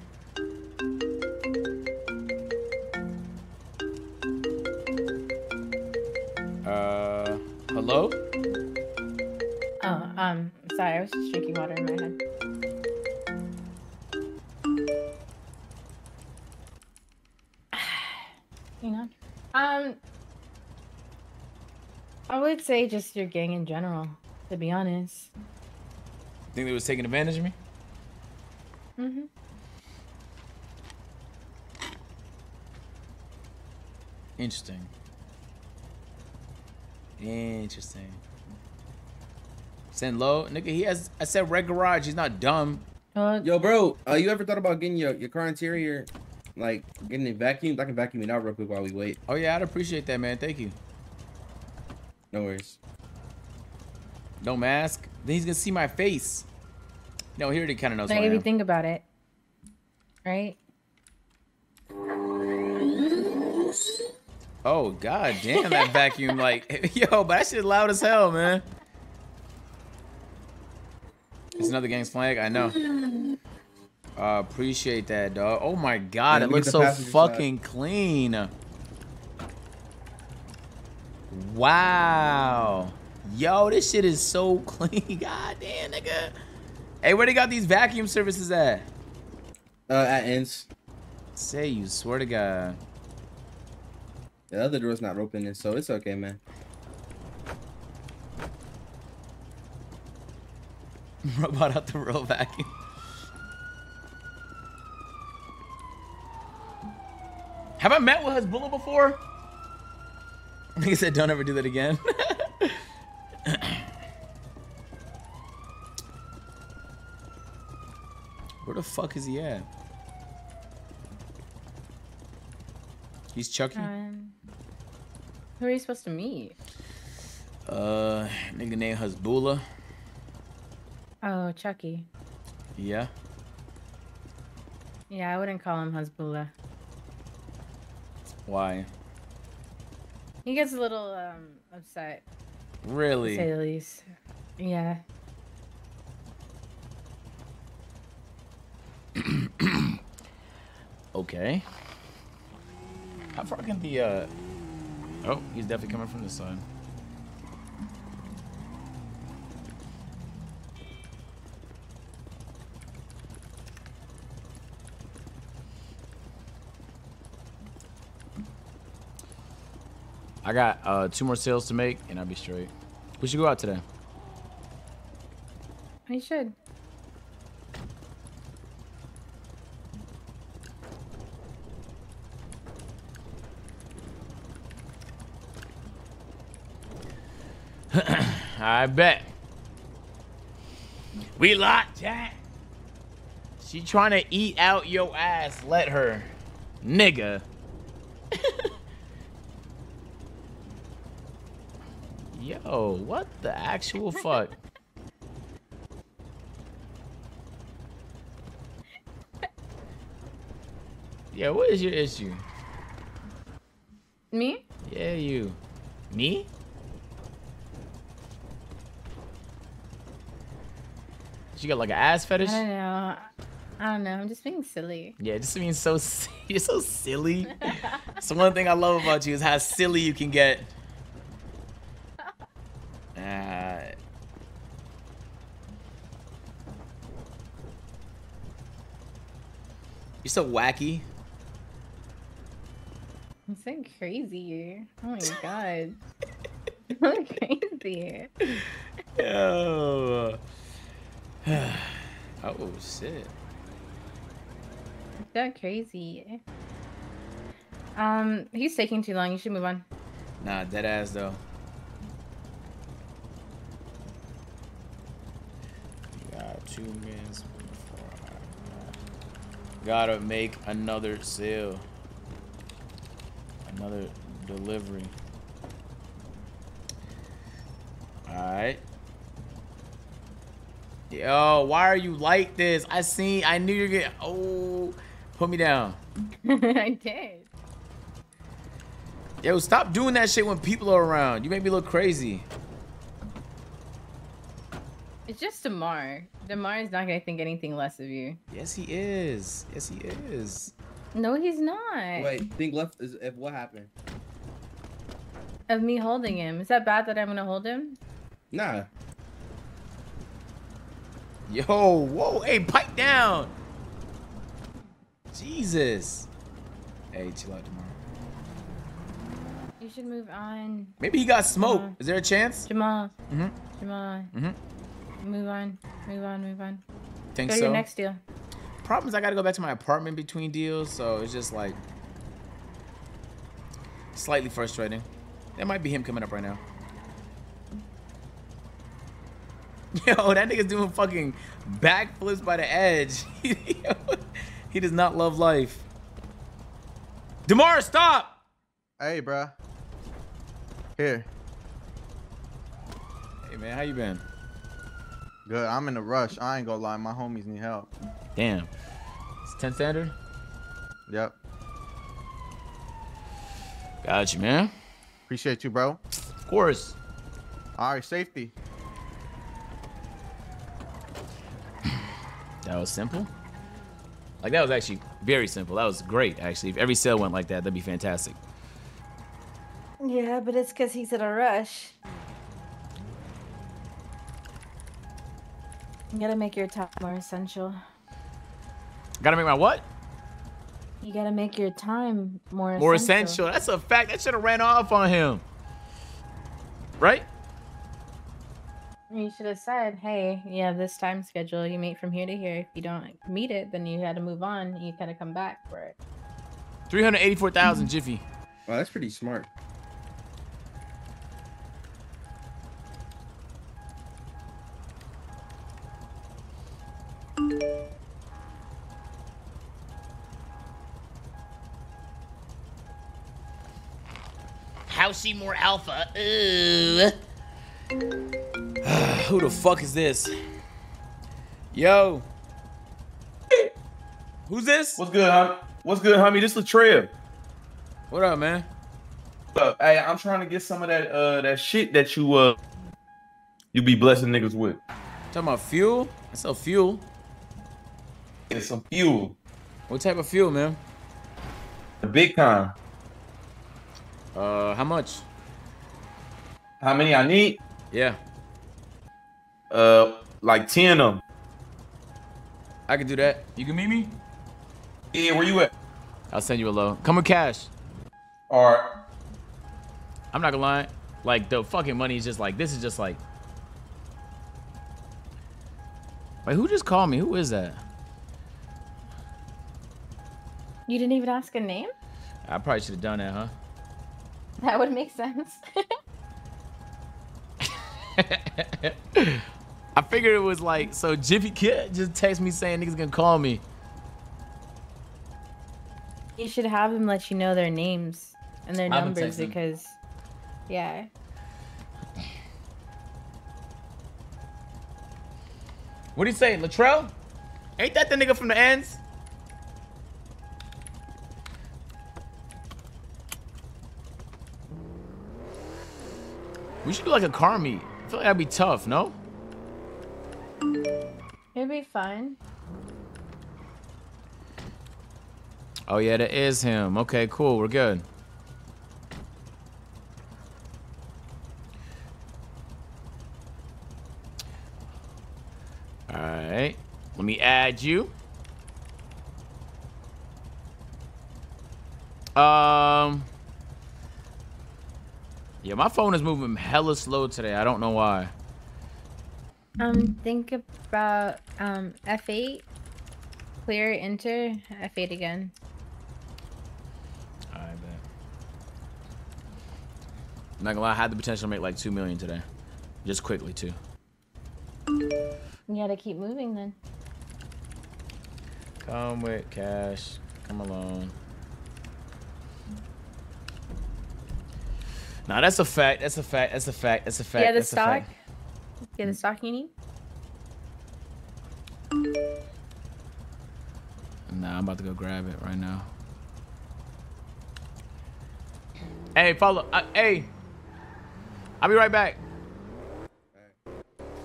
Hello? Oh, sorry, I was just drinking water in my head. You know? I would say just your gang in general, to be honest. Think they was taking advantage of me? Mm-hmm. Interesting. Interesting. Send low, nigga. He has. I said red garage. He's not dumb. Yo, bro. You ever thought about getting your car interior, like getting it vacuumed? I can vacuum it out real quick while we wait. Oh yeah, I'd appreciate that, man. Thank you. No worries. No mask. Then he's gonna see my face. No, he already kind of knows. Like, if you think about it, right? Oh, god damn, that vacuum, like, yo, but that shit loud as hell, man. It's another gang's flag, I know. Appreciate that, dog. Oh my god, man, it looks so fucking clean. Wow. Yo, this shit is so clean. God damn, nigga. Hey, where they got these vacuum services at? At Ends. Say you, swear to god. The other door's not opening, so it's okay, man. Robot out the roll vacuum. Have I met with Hasbulla before? He said, don't ever do that again. Where the fuck is he at? He's Chucky. Who are you supposed to meet? Nigga named Hasbulla. Oh, Chucky. Yeah. Yeah, I wouldn't call him Hasbulla. Why? He gets a little upset. Really? To say the least. Yeah. Okay. How far can the Oh, he's definitely coming from this side. I got 2 more sales to make, and I'll be straight. We should go out today. I should. I bet. We locked, Jack. She trying to eat out your ass. Let her. Nigga. Yo, what the actual fuck? Yeah, what is your issue? Me? Yeah, you. Me? You got like an ass fetish? I don't know. I'm just being silly. Yeah, just being so you're so silly. So one thing I love about you is how silly you can get. You're so wacky. I'm so crazy. Oh my god. I'm crazy. Yo. Oh shit! That's crazy. He's taking too long. You should move on. Nah, dead ass though. We got 2 minutes before I gotta make another sale, another delivery. All right. Yo, why are you like this? I knew you're gonna. Oh, put me down. I did. Yo, stop doing that shit when people are around. You make me look crazy. It's just Demar. Demar is not gonna think anything less of you. Yes, he is. Yes, he is. No, he's not. Wait, think less of what happened? Of me holding him. Is that bad that I'm gonna hold him? Nah. Yo, whoa, hey, pipe down. Jesus. Hey, chill out, Demar. You should move on. Maybe he got smoked. Is there a chance? Jamal. Jamal. Move on. Move on, move on. Think so? Go to your next deal. Problem is I got to go back to my apartment between deals, so it's just like slightly frustrating. That might be him coming up right now. Yo, that nigga's doing fucking backflips by the edge. He does not love life. Demar, stop! Hey, bruh. Here. Hey, man, how you been? Good. I'm in a rush. I ain't gonna lie. My homies need help. Damn. It's 10 standard? Yep. Got you, man. Appreciate you, bro. Of course. All right, safety. That was simple. Like, that was actually very simple. That was great, actually. If every sale went like that, that'd be fantastic. Yeah, but it's because he's in a rush. You gotta make your time more essential. Gotta make my what? You gotta make your time more essential. More essential. That's a fact. That should have ran off on him. Right? You should have said, hey, yeah, this time schedule, you meet from here to here. If you don't meet it, then you had to move on. You kind of come back for it. 384,000, Jiffy. Wow, that's pretty smart. Housey more alpha. Who the fuck is this? Yo. Who's this? What's good, homie? What's good, homie? This is Latrell. What up, man? What up? Hey, I'm trying to get some of that shit that you you be blessing niggas with. Talking about fuel? I sell fuel. It's some fuel. What type of fuel, man? The big kind. How much? How many I need? Yeah. Like 10 of them. I can do that. You can meet me? Yeah, where you at? I'll send you a load. Come with cash. All right. I'm not gonna lie. Like, the fucking money is just like, this is just like. Wait, who just called me? Who is that? You didn't even ask a name? I probably should have done that, huh? That would make sense. I figured it was like, so Jiffy Kidd just texted me saying niggas gonna call me. You should have them let you know their names and their numbers because, yeah. What do you say, Latrell? Ain't that the nigga from the ends? We should do like a car meet. I feel like that'd be tough, no? It'd be fun. Oh yeah, that is him. Okay, cool, we're good. All right, let me add you. Yeah, my phone is moving hella slow today. I don't know why. Think about F8. Clear, enter, F8 again. I bet. I'm not gonna lie, I had the potential to make like 2 million today. Just quickly, too. You gotta keep moving then. Come with cash, come alone. Nah, that's a fact. That's a fact. That's a fact. That's a fact. Yeah, the stock. Get the stock you need. Nah, I'm about to go grab it right now. Hey, follow. Hey, I'll be right back.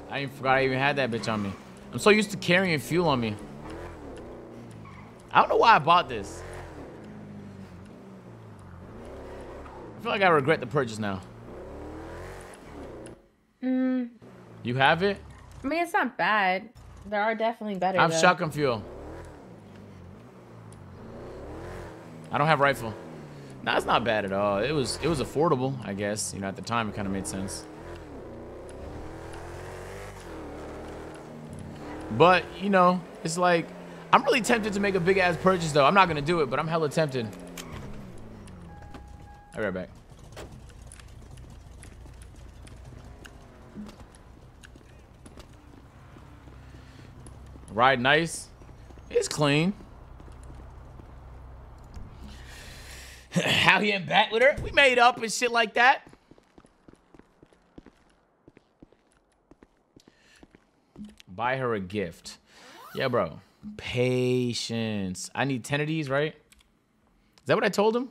I even forgot I even had that bitch on me. I'm so used to carrying fuel on me. I don't know why I bought this. I feel like I regret the purchase now. You have it? I mean, it's not bad. There are definitely better. I'm shotgun fuel. I don't have rifle. Nah, it's not bad at all. It was affordable, I guess. You know, at the time, it kind of made sense. But you know, it's like I'm really tempted to make a big ass purchase though. I'm not gonna do it, but I'm hella tempted. I'll be right back. Ride nice. It's clean. How he in back with her? We made up and shit like that. Buy her a gift. Yeah, bro. Patience. I need 10 of these, right? Is that what I told him?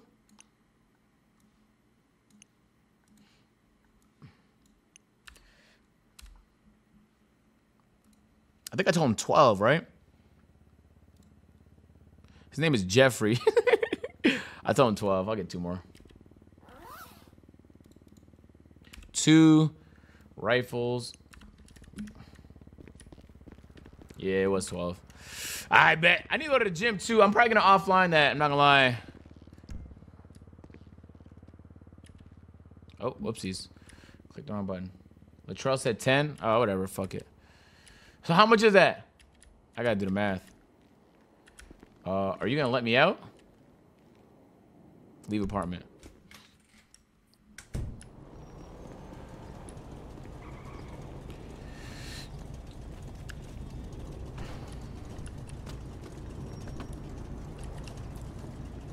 I think I told him 12, right? His name is Jeffrey. I told him 12. I'll get 2 more. 2 rifles. Yeah, it was 12. I bet. I need to go to the gym, too. I'm probably going to offline that. I'm not going to lie. Oh, whoopsies. Clicked the wrong button. Latrell said 10. Oh, whatever. Fuck it. So how much is that? I gotta do the math. Are you gonna let me out? Leave apartment.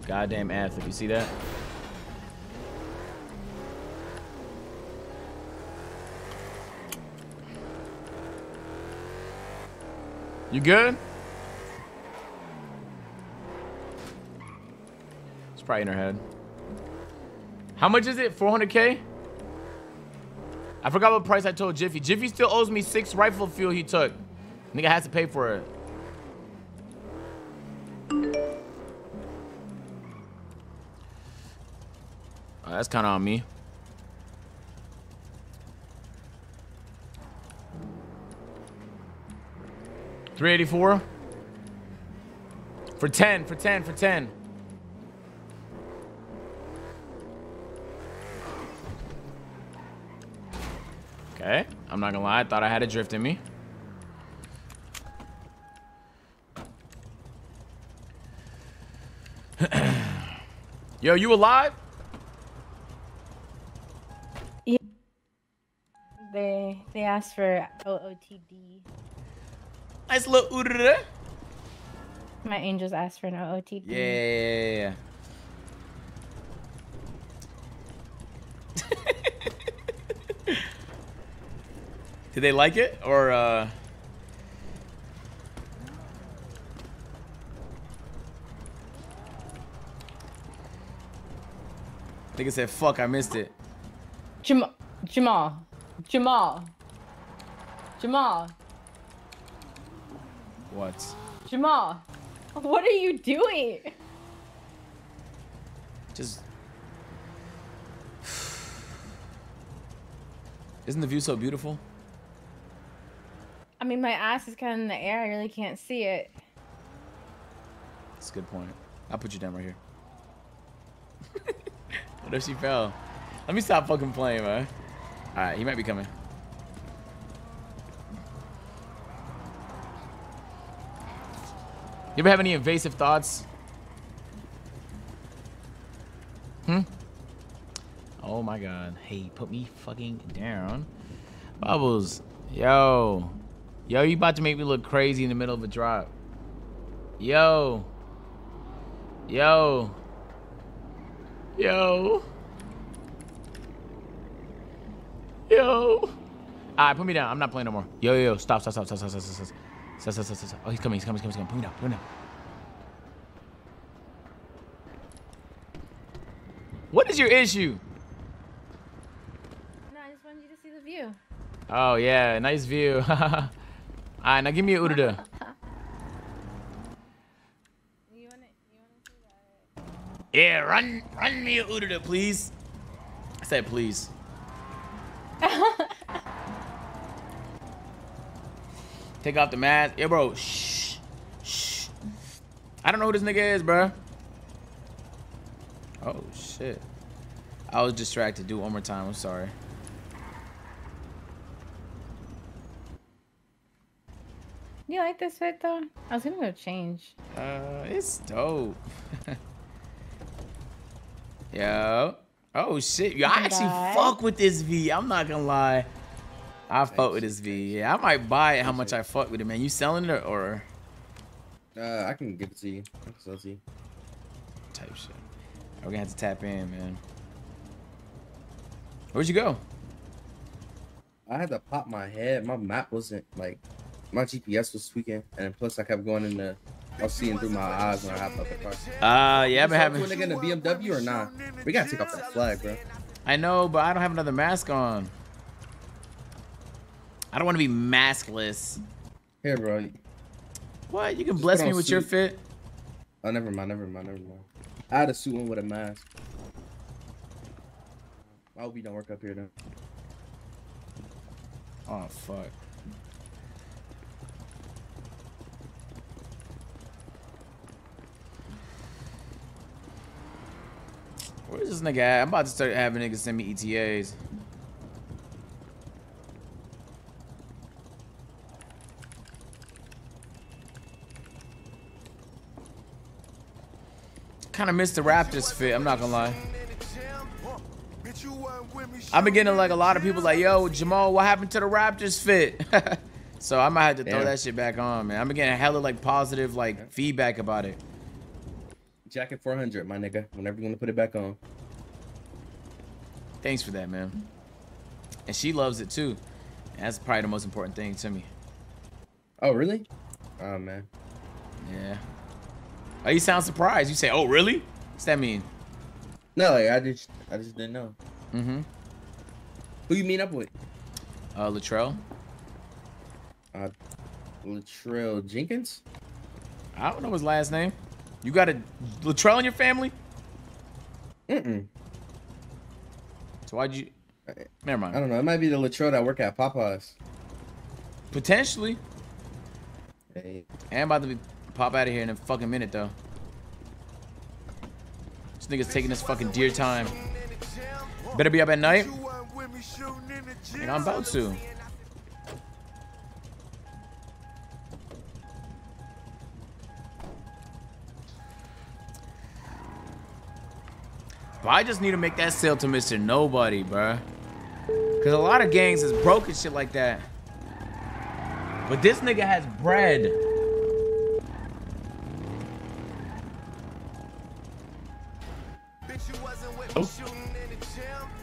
Goddamn athlete, you see that? You good? It's probably in her head. How much is it? 400K? I forgot what price I told Jiffy. Jiffy still owes me 6 rifle fuel he took. Nigga has to pay for it. Oh, that's kind of on me. $384 for 10, for 10, for 10. Okay, I'm not gonna lie, I thought I had a drift in me. Yo, you alive? Yeah. They asked for OOTD. Nice little oodle. My angels asked for an OOTD. Yeah. Did they like it or I think it said fuck, I missed it. Jamal. What? Jamal, what are you doing? Just... Isn't the view so beautiful? I mean, my ass is kind of in the air. I really can't see it. That's a good point. I'll put you down right here. What if she fell? Let me stop fucking playing, man. All right, he might be coming. You ever have any invasive thoughts? Oh my God. Hey, put me fucking down. Bubbles. Yo, you about to make me look crazy in the middle of a drop. Yo. Alright, put me down. I'm not playing no more. Yo. Stop. Oh, he's coming. Put me down. What is your issue? No, I just wanted you to see the view. Oh yeah, nice view. Alright, now give me a Uruda. Yeah, run me a Uruda, please. I said please. Take off the mask. Yeah, bro. Shh. I don't know who this nigga is, bro. Oh shit. I was distracted. Do it one more time. I'm sorry. You like this fit though? I was gonna go change. It's dope. Yo. Oh shit. Yo, I actually fuck with this V. I'm not gonna lie. I fuck with this V. Yeah, I might buy it. How much I fuck with it, man? You selling it or? I can give it to you. I can sell it to you. Type shit. We're gonna have to tap in, man. Where'd you go? I had to pop my head. My map wasn't like. My GPS was tweaking, and plus I kept going in the. I was seeing through my eyes when I hopped out the car. Yeah, I've been having. When they gonna BMW or not? Nah? We gotta take off that flag, bro. I know, but I don't have another mask on. I don't want to be maskless. Here, bro. What? You can just bless me with your fit. Oh, never mind. I had a suit on with a mask. I hope you don't work up here, though. Oh fuck. Where's this nigga at? I'm about to start having niggas send me ETAs. Kind of missed the Raptors fit, I'm not gonna lie. I've been getting like a lot of people like, yo, Jamal, what happened to the Raptors fit? So I might have to throw that shit back on, man. I've been getting hella like positive like feedback about it. Jacket 400, my nigga. Whenever you want to put it back on. Thanks for that, man. And she loves it, too. And that's probably the most important thing to me. Oh, really? Oh, man. Yeah. Oh, you sound surprised. You say, oh, really? What's that mean? No, like, I just didn't know. Mm-hmm. Who you meet up with? Latrell. Latrell Jenkins? I don't know his last name. You got a Latrell in your family? Mm-mm. So why'd you... Never mind. I don't know. It might be the Latrell that work at Popeyes. Potentially. Hey. I'm about to be pop out of here in a fucking minute, though. This nigga's taking this fucking dear time. Better be up at night. And I'm about to. But I just need to make that sale to Mr. Nobody, bruh. Because a lot of gangs is broke and shit like that. But this nigga has bread.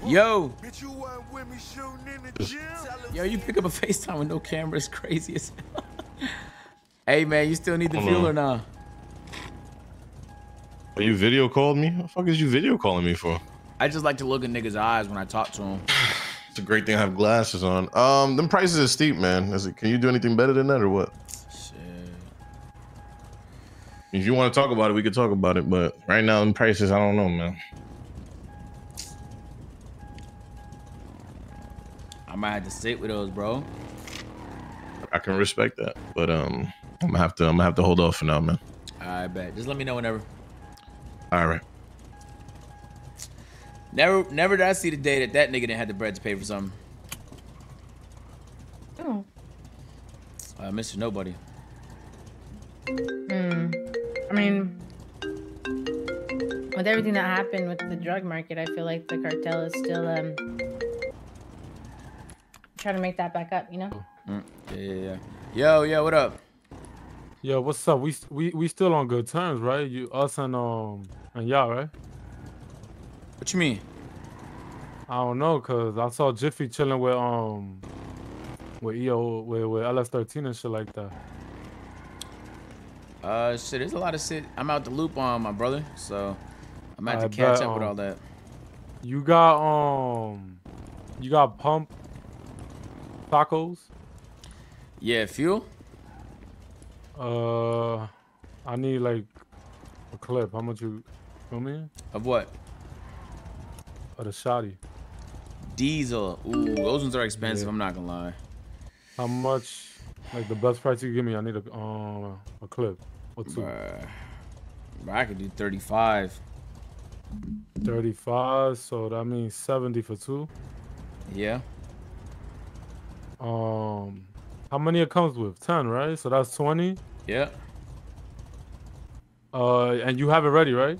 Yo. Yo, you pick up a FaceTime with no camera is crazy as hell. Hey, man, you still need the fuel or nah? You video called me? What the fuck is you video calling me for? I just like to look in niggas' eyes when I talk to them. It's a great thing I have glasses on. Them prices are steep, man. Is it, can you do anything better than that or what? Shit. If you want to talk about it, we could talk about it. But right now, them prices, I don't know, man. I might have to sit with those, bro. I can respect that, but I'm gonna have to hold off for now, man. I bet. Just let me know whenever. All right. Never did I see the day that that nigga didn't have the bread to pay for something. Oh. Mr. Nobody. Hmm. I mean, with everything that happened with the drug market, I feel like the cartel is still trying to make that back up, you know? Mm. Yeah. Yo, what up? Yo, what's up? We still on good terms, right? You, us, and y'all, right? What you mean? I don't know, cause I saw Jiffy chilling with LS13 and shit like that. Shit, there's a lot of shit. I'm out the loop on my brother, so I'm about to catch up with all that. You got pump tacos. Yeah, fuel. I need like a clip. How much you feel me? Of what? Of the shotty. Diesel. Ooh, those ones are expensive. Yeah. I'm not gonna lie. How much? Like the best price you give me? I need a clip. Or two. Bruh, I could do 35. 35. So that means 70 for two. Yeah. How many it comes with? 10, right? So that's 20. Yeah. And you have it ready, right?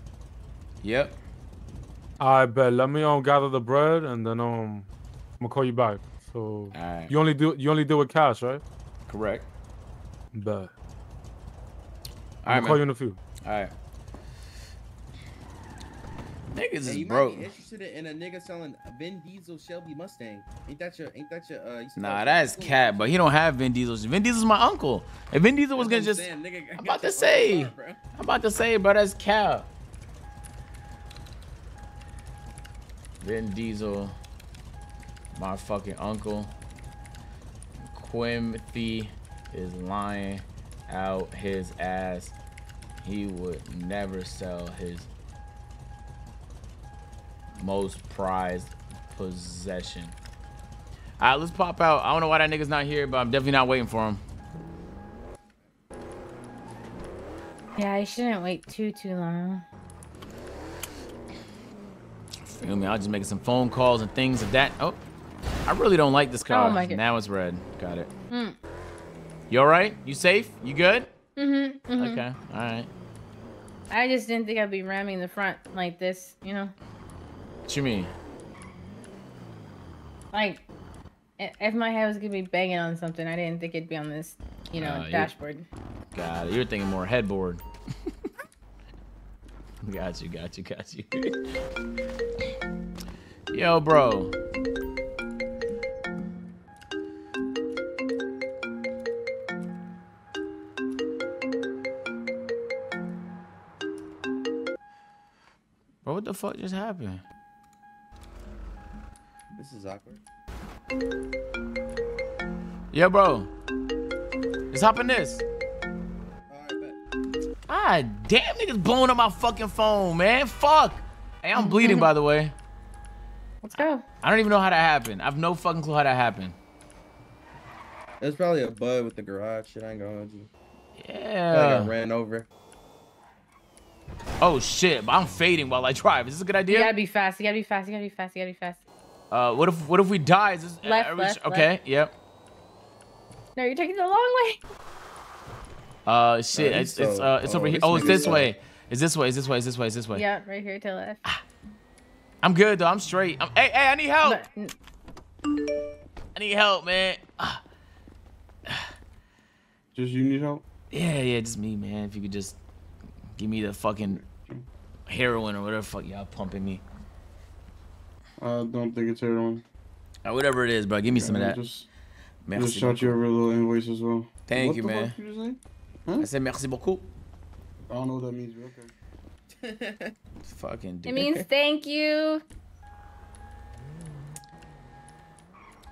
Yep. I bet. Let me gather the bread and then I'm gonna call you back. So right. You only deal with cash, right? Correct. Bet. All right, call you in a few. All right. Niggas is broke. Might be interested in a nigga selling a Vin Diesel Shelby Mustang. Ain't that your? Nah, that's cat. But he don't have Vin Diesel. Vin Diesel's my uncle. If Vin Diesel was gonna just, I'm about to say, bro, that's cat. Vin Diesel, my fucking uncle. Quimthy is lying out his ass. He would never sell his most prized possession. All right, let's pop out. I don't know why that nigga's not here, but I'm definitely not waiting for him. Yeah, I shouldn't wait too long. Feel me? I was just making some phone calls and things of that. Oh, I really don't like this car. Like it. Now it's red. Got it. Mm. You all right? You safe? You good? Mm-hmm. Mm-hmm. Okay. All right. I just didn't think I'd be ramming the front like this, you know? What you mean? Like, if my head was gonna be banging on something, I didn't think it'd be on this, you know, dashboard. Got it. You're thinking more headboard. Got you. Yo, bro. fuck just happened? This is awkward. Yeah, bro. Let's hop in this. Ah, damn, niggas blowing up my fucking phone, man. Fuck. Hey, I'm bleeding, by the way. Let's go. I don't even know how that happened. I have no fucking clue how that happened. There's probably a bug with the garage shit. I ain't gonna hold you. Yeah. I ran over. Oh, shit. I'm fading while I drive. Is this a good idea? You gotta be fast. You gotta be fast. You gotta be fast. You gotta be fast. What if we die? Is this left, okay, left. Yep. No, you're taking the long way. Shit, no, it's over here. Oh, it's this way. It's this way. It's this way. It's this way. It's this way. Yeah, right here to left. I'm good though. I'm straight. Hey, I need help. I need help, man. Just you need help? Yeah, just me, man. If you could just give me the fucking heroin or whatever the fuck y'all pumping me. I don't think it's heroin. Whatever it is, bro. Give me some of that. Just shot you over a little invoice as well. Thank you, man. What the fuck you saying? Huh? I said merci beaucoup. I don't know what that means, but okay. Fucking dude. It means thank you.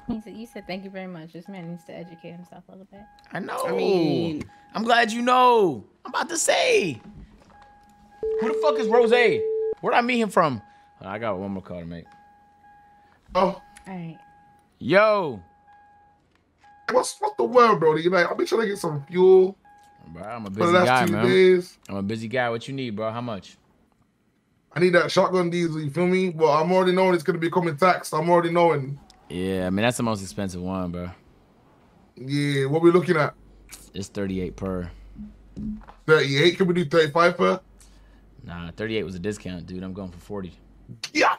You said thank you very much. This man needs to educate himself a little bit. I know. I mean, I'm glad you know. I'm about to say. Who the fuck is Rose? Where'd I meet him from? I got one more call to make. Oh. All right. Yo. What's the word, bro? I'll be trying to get some fuel. Bro, I'm a busy guy, man. I'm a busy guy. What you need, bro? How much? I need that shotgun diesel, you feel me? Well, I'm already knowing it's going to be coming taxed. I'm already knowing. Yeah, I mean, that's the most expensive one, bro. Yeah, what we looking at? It's 38 per. 38? Can we do 35 per? Nah, 38 was a discount, dude. I'm going for 40. Yeah.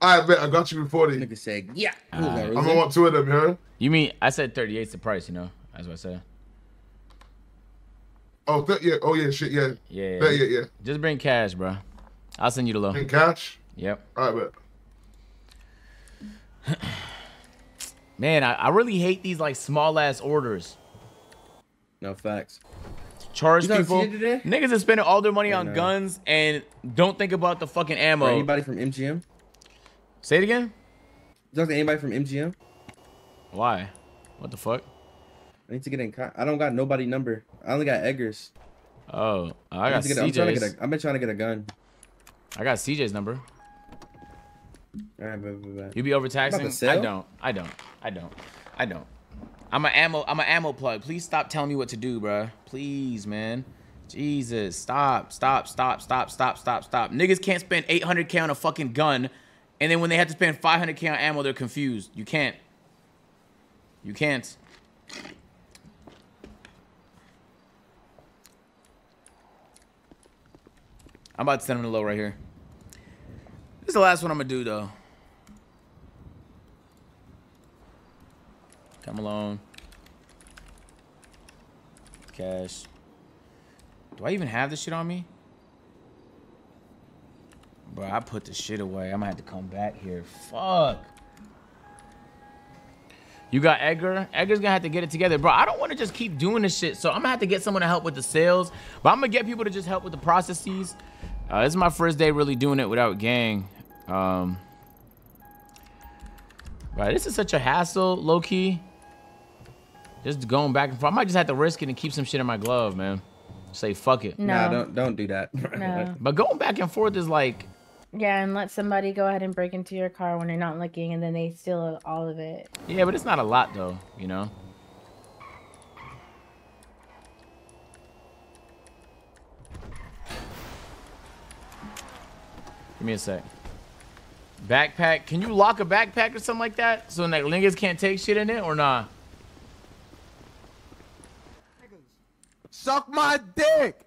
I bet I got you with 40. Nigga said, yeah. I'm gonna want two of them, huh? You mean I said 38's the price, you know? That's what I said. Oh, yeah. Oh, yeah. Shit, yeah. Yeah. Just bring cash, bro. I'll send you the low. Bring cash? Yep. All right, bet. Man, I really hate these like small ass orders. No facts. Charge people. Niggas are spending all their money on guns and don't think about the fucking ammo. Or anybody from MGM? Say it again? Talk to anybody from MGM? Why? What the fuck? I need to get in. I don't got nobody number. I only got Edgar's. Oh, I got CJ's. I've been trying to get a gun. I got CJ's number. All right, but. You be overtaxing? I don't. I'm a ammo plug. Please stop telling me what to do, bro. Please, man. Jesus, stop. Niggas can't spend 800K on a fucking gun. And then when they have to spend 500K on ammo, they're confused. You can't. You can't. I'm about to send him to low right here. This is the last one I'm going to do, though. Come along. Cash. Do I even have this shit on me? Bro, I put the shit away. I'm gonna have to come back here. Fuck. You got Edgar? Edgar's gonna have to get it together. Bro, I don't want to just keep doing this shit, so I'm gonna have to get someone to help with the sales. But I'm gonna get people to just help with the processes. This is my first day really doing it without gang. Bro, this is such a hassle, low-key. Just going back and forth. I might just have to risk it and keep some shit in my glove, man. Say fuck it. No, don't do that. No. But going back and forth is like... Yeah, and let somebody go ahead and break into your car when they're not looking, and then they steal all of it. Yeah, but it's not a lot, though, you know? Give me a sec. Backpack. Can you lock a backpack or something like that? So, like, niggas can't take shit in it, or nah? Suck my dick!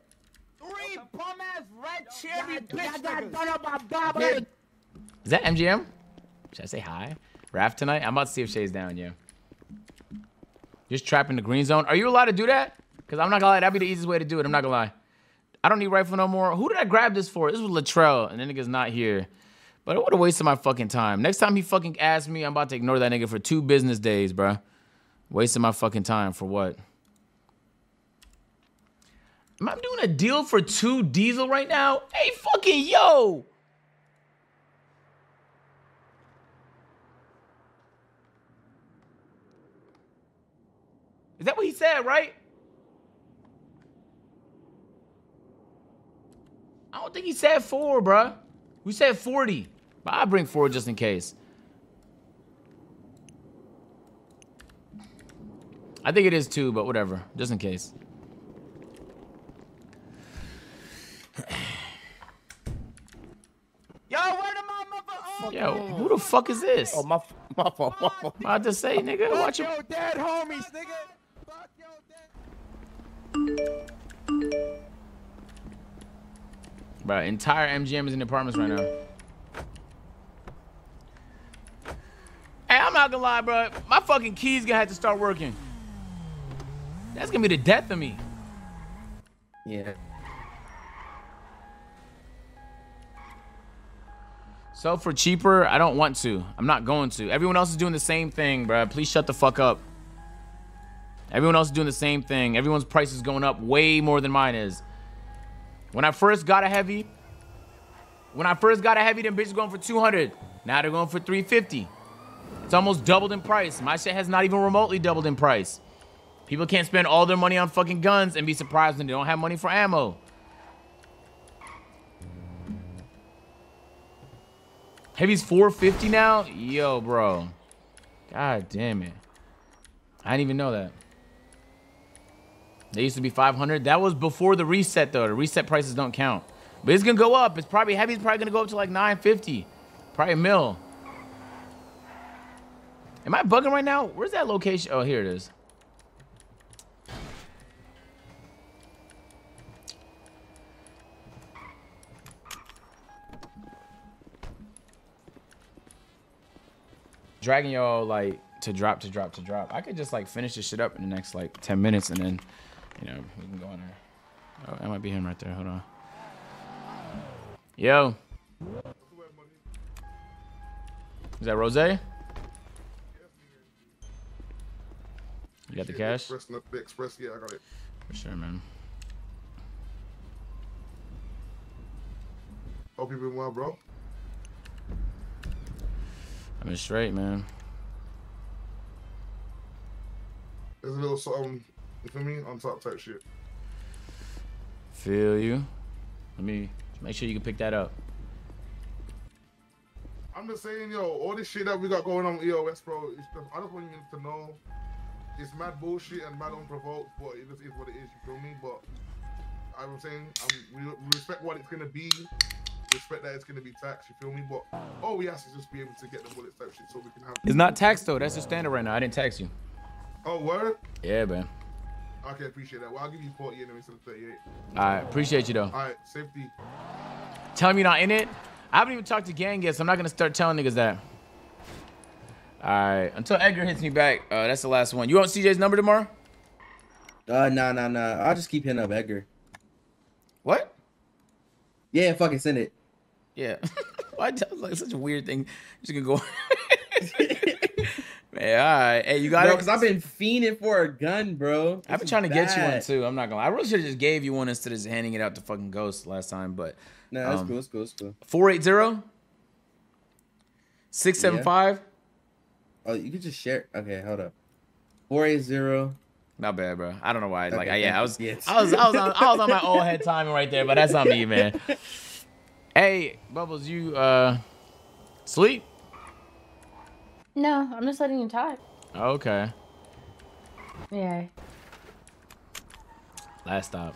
Three bum-ass red cherry bitch that done up my Bubbles! Is that MGM? Should I say hi? Raft tonight? I'm about to see if Shay's down, yeah. Just trapping the green zone. Are you allowed to do that? Because I'm not gonna lie, that'd be the easiest way to do it. I'm not gonna lie. I don't need rifle no more. Who did I grab this for? This was Latrell, and the nigga's not here. But what a waste of my fucking time. Next time he fucking asks me, I'm about to ignore that nigga for 2 business days, bruh. Wasting my fucking time for what? Am I doing a deal for 2 diesel right now? Hey, fucking yo! Is that what he said, right? I don't think he said 4, bruh. We said 40. But I'll bring 4 just in case. I think it is 2, but whatever. Just in case. Yo, where the motherfucker? Yo, who the fuck is this? Oh, my fault, my fault. About to say, nigga, watch your dead homies, nigga. Fuck your dead. Bro, entire MGM is in the apartments right now. Hey, I'm not gonna lie, bro. My fucking keys gonna have to start working. That's gonna be the death of me. Yeah. So for cheaper, I don't want to. I'm not going to. Everyone else is doing the same thing, bro. Please shut the fuck up. Everyone else is doing the same thing. Everyone's price is going up way more than mine is. When I first got a heavy, them bitches going for 200. Now they're going for 350. It's almost doubled in price. My shit has not even remotely doubled in price. People can't spend all their money on fucking guns and be surprised when they don't have money for ammo. Heavy's 450 now? Yo, bro. God damn it. I didn't even know that. They used to be 500. That was before the reset, though. The reset prices don't count. But it's going to go up. It's probably heavy's probably going to go up to like 950. Probably a mil. Am I bugging right now? Where's that location? Oh, here it is. Dragging y'all like to drop. I could just like finish this shit up in the next like 10 minutes and then... You know, we can go in there. Oh, that might be him right there. Hold on. Yo. Is that Rose? You got the cash? The Express. Yeah, I got it. For sure, man. Hope you've been well, bro. I've been straight, man. There's a little something... You feel me? On top type shit. Feel you. Let me make sure you can pick that up. I'm just saying, yo, all this shit that we got going on with EOS, bro, it's just, I just want you to know it's mad bullshit and mad unprovoked, but it just is what it is, you feel me? But I'm saying, we respect what it's going to be, respect that it's going to be taxed, you feel me? But all we ask is just be able to get the bullets type shit so we can have... It's not taxed, though. That's the standard right now. I didn't tax you. Oh, word? Yeah, man. Okay, appreciate that. Well, I'll give you 40 anyway instead of 38. All right, appreciate you, though. All right, safety. Tell me you're not in it? I haven't even talked to gang yet, so I'm not going to start telling niggas that. All right, until Edgar hits me back, that's the last one. You want CJ's number tomorrow? Nah. I'll just keep hitting up Edgar. What? Yeah, fucking send it. Yeah. Why does like such a weird thing? I'm just going to go... Man, all right. Hey, you got it? Because I've been fiending for a gun, bro. I've been trying to get you one, too. I'm not going to lie. I really should have just gave you one instead of just handing it out to fucking Ghost last time, but... No, that's cool. It's cool. It's cool. 480-675? Oh, you could just share... Okay, hold up. 480... Not bad, bro. I don't know why. Okay, like, I was on my old head timing right there, but that's on me, man. Hey, Bubbles, you sleep? No, I'm just letting you talk. Okay. Yeah. Last stop.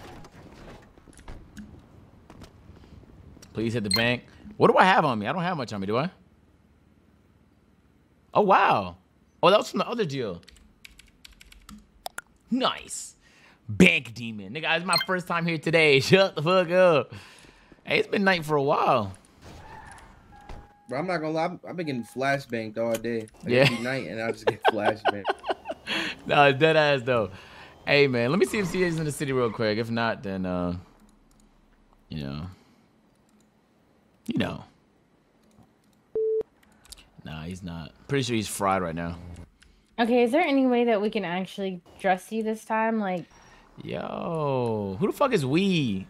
Please hit the bank. What do I have on me? I don't have much on me, do I? Oh, wow. Oh, that was from the other deal. Nice. Bank demon. Nigga, it's my first time here today. Shut the fuck up. Hey, it's been night for a while. Bro, I'm not gonna lie, I've been getting flashbanged all day. Like, yeah. Every night, and I just get flashbanged. Nah, dead ass though. Hey man, let me see if CJ's in the city real quick. If not, then you know. Nah, he's not. Pretty sure he's fried right now. Okay, is there any way that we can actually dress you this time? Like, Yo, who the fuck is we?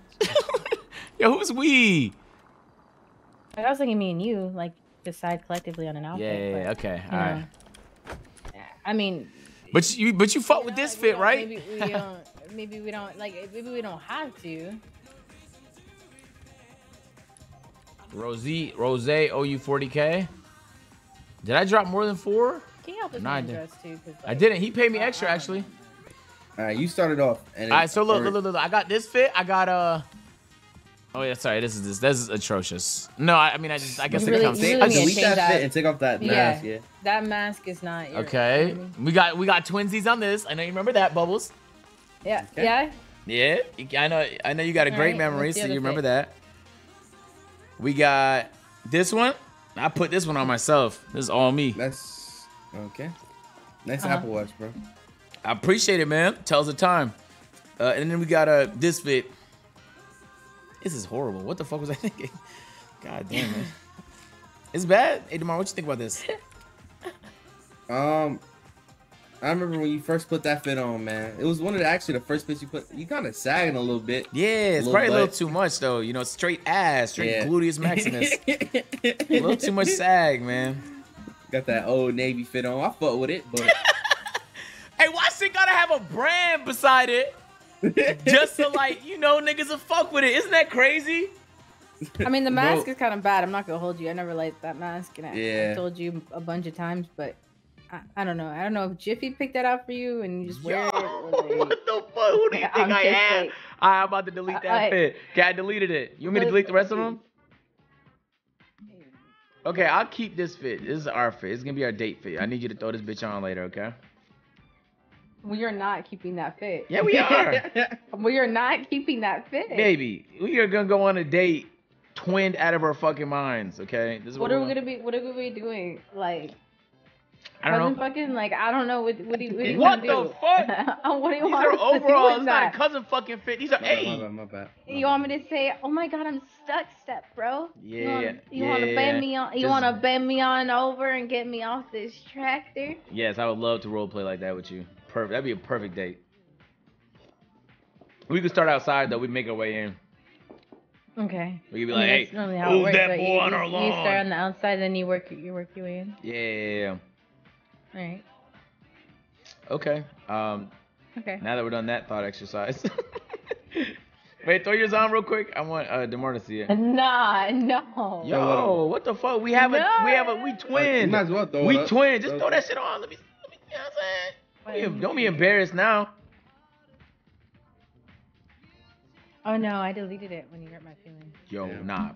Yo, who's we? I was thinking me and you, like, decide collectively on an outfit. Yeah, okay, all right. I mean, but you fought with this fit, right? Maybe we don't have to. Rose, owe you 40K. Did I drop more than 4? Can you help us with dress too? Like, I didn't. He paid me extra actually. All right, you started off. And all right, so look. I got this fit. I got Oh yeah, sorry. This is atrocious. No, I guess it comes. Delete that fit and take off that mask. Yeah, that mask is not. Okay, we got twinsies on this. I know you remember that, Bubbles. Yeah. Okay. Yeah. Yeah. I know you got a great memory, so you remember that. We got this one. I put this one on myself. This is all me. That's okay. Nice Apple Watch, bro. I appreciate it, man. Tells the time. And then we got this fit. This is horrible. What the fuck was I thinking? God damn it. It's bad. Hey, Demar, what you think about this? I remember when you first put that fit on, man. It was actually the first fit you put. You kind of sagging a little bit. Yeah, it's probably a little too much, though. You know, straight ass, gluteus maximus. A little too much sag, man. Got that old Navy fit on. I fuck with it, but... Hey, why shit gotta have a brand beside it? Just to, like, you know, niggas will fuck with it. Isn't that crazy? I mean, the mask is kind of bad. I'm not gonna hold you. I never liked that mask, and I told you a bunch of times, but I don't know. I don't know if Jiffy picked that out for you and you just wear it. What the fuck? Who do you think I am? Like, I'm about to delete that fit. Okay, I deleted it. You want me to delete the rest of them? Okay, I'll keep this fit. This is our fit. It's gonna be our date fit. I need you to throw this bitch on later, okay? We are not keeping that fit. Yeah, we are. We are not keeping that fit. Baby, we are going to go on a date twinned out of our fucking minds, okay? This is what are we going to be? What are we doing? Like, I don't know. Fucking, like, I don't know. What the fuck? What do you want us to do with that? These are overalls. It's not a cousin fucking fit. These are my bad. You want me to say, oh, my God, I'm stuck, bro? Yeah. You want to bend me on? You want to bend me on over and get me off this tractor? Yes, I would love to roleplay like that with you. Perfect. That'd be a perfect date. We could start outside though. We'd make our way in. Okay. We could be like, hey, move that boy on our lawn. You start on the outside, then you work your way in. Yeah. All right. Okay. Okay. Now that we're done that thought exercise. Wait, throw yours on real quick. I want Demar to see it. Nah, no. Yo, what the fuck? We twin. You might as well throw it. We twin. Just throw that shit on. Let me. You know what I'm saying? Don't be embarrassed now. Oh no, I deleted it when you hurt my feelings. Yo, nah,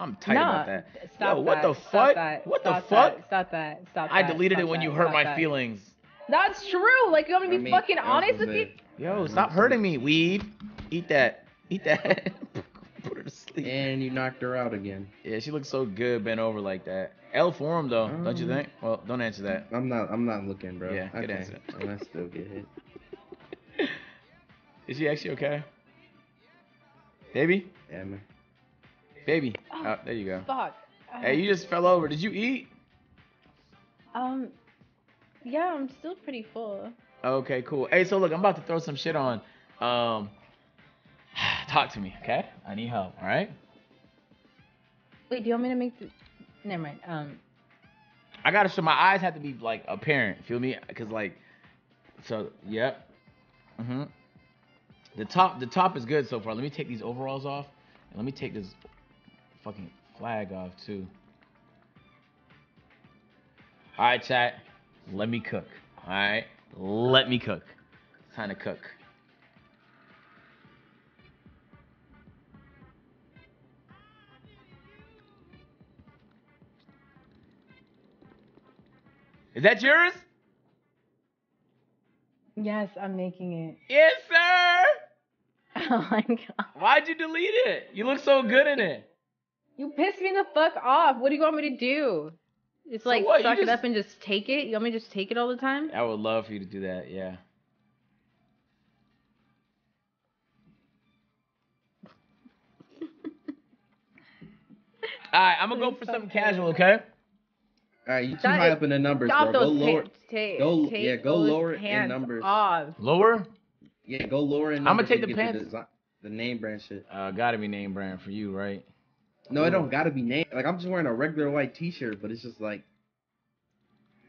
I'm tight about that. Stop. Yo, what the fuck? What the fuck? Stop that. Stop that. I deleted it when you hurt my feelings. That's true. Like, you want me to be fucking honest with you? Yo, stop hurting me, weed. Eat that. Eat that. Put her to sleep. And you knocked her out again. Yeah, she looks so good bent over like that. L for him though, don't you think? Well, don't answer that. I'm not looking, bro. Yeah, good answer. And I still get hit. Is she actually okay? Baby? Yeah, man. Baby. Oh, there you go. Fuck. Hey, you just fell over. Did you eat? Yeah, I'm still pretty full. Okay, cool. Hey, so look, I'm about to throw some shit on. Talk to me, okay? I need help, all right? Wait, do you want me to make the... Never mind. I gotta show my eyes have to be like apparent. Feel me? Cause like, so yep. The top is good so far. Let me take these overalls off, and let me take this fucking flag off too. All right, chat. Let me cook. All right, let me cook. It's time to cook. Is that yours? Yes, I'm making it. Yes, sir! Oh, my God. Why'd you delete it? You look so good in it. You pissed me the fuck off. What do you want me to do? It's like, so suck it up and just take it? You want me to just take it all the time? I would love for you to do that, yeah. All right, I'm going to go for something casual, okay? All right, you too high up in the numbers, bro. Go lower. Go lower in numbers. Lower? Yeah, go lower in. I'm gonna take the pants. The name brand shit. Gotta be name brand for you, right? No, it don't gotta be name. Like, I'm just wearing a regular white T-shirt, but it's just like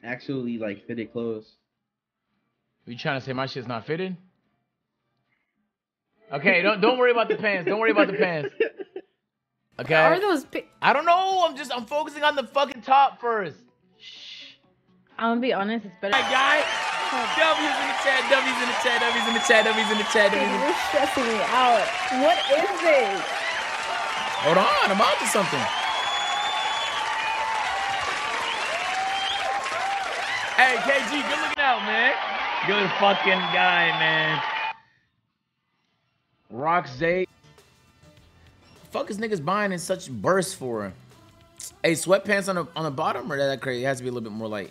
actually like fitted clothes. You trying to say my shit's not fitted? Okay, don't worry about the pants. Don't worry about the pants. Okay. Are those? I don't know. I'm focusing on the fucking top first. Shh. I'm gonna be honest. It's better. Hey, guys. W's in the chat, W's in the chat, W's in the chat, W's in the chat. You're stressing me out. What is this? Hold on, I'm onto something. Hey, KG, good looking out, man. Good fucking guy, man. Roxay. Fuck is niggas buying in such bursts for? Hey, sweatpants on the bottom, or that crazy? It has to be a little bit more light.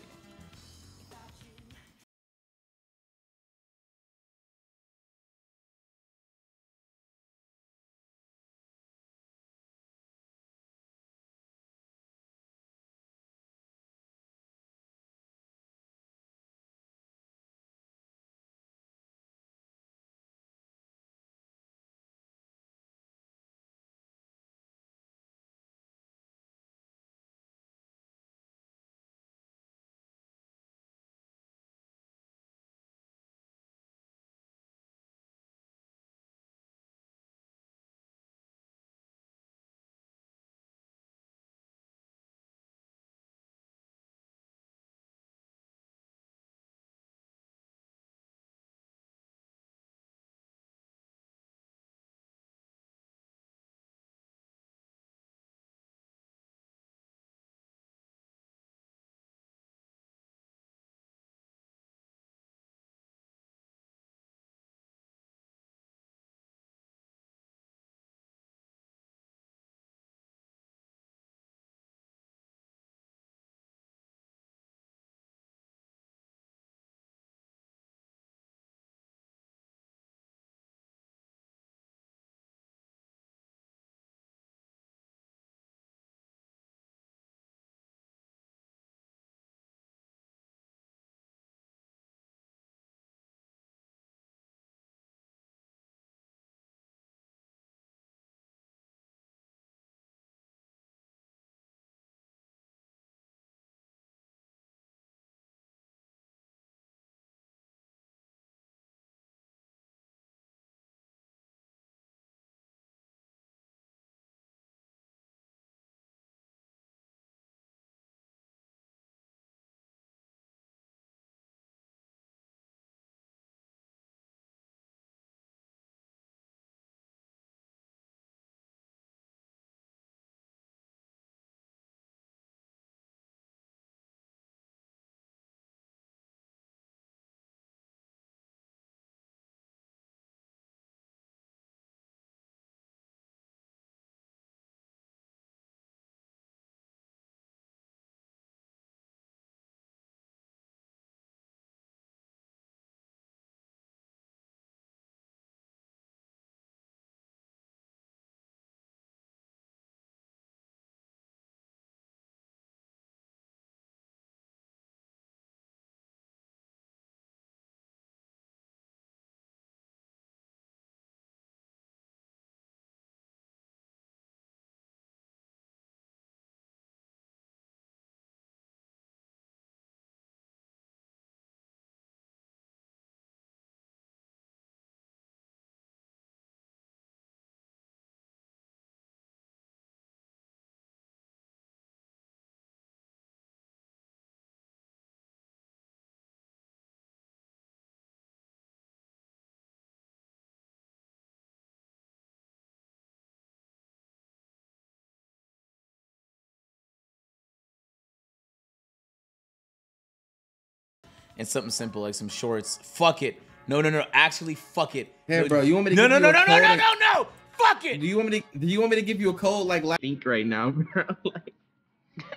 And something simple like some shorts. Fuck it. No. Actually, fuck it. Hey, no, bro, you want me to? No. Fuck it. Do you want me to give you a cold like stink right now, bro? Like,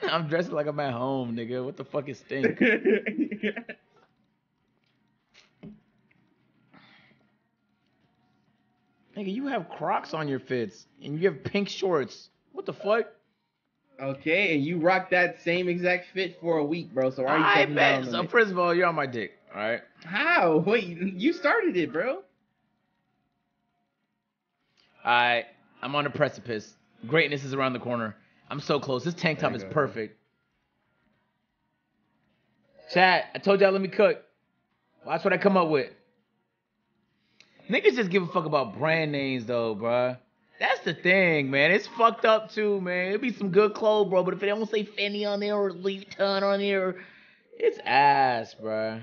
I'm dressed like I'm at home, nigga. What the fuck is stink? Yeah. Nigga, you have Crocs on your fits, and you have pink shorts. What the fuck? Okay, and you rock that same exact fit for a week, bro. So why are you talking about it? So first of all, you're on my dick, all right? How? Wait, you started it, bro. I'm on a precipice. Greatness is around the corner. I'm so close. This tank top is perfect. Chat, I told y'all let me cook. Watch what I come up with. Niggas just give a fuck about brand names, though, bruh. That's the thing, man. It's fucked up, too, man. It'd be some good clothes, bro, but if they don't say Fendi on there or Louis Vuitton on there, it's ass, bruh.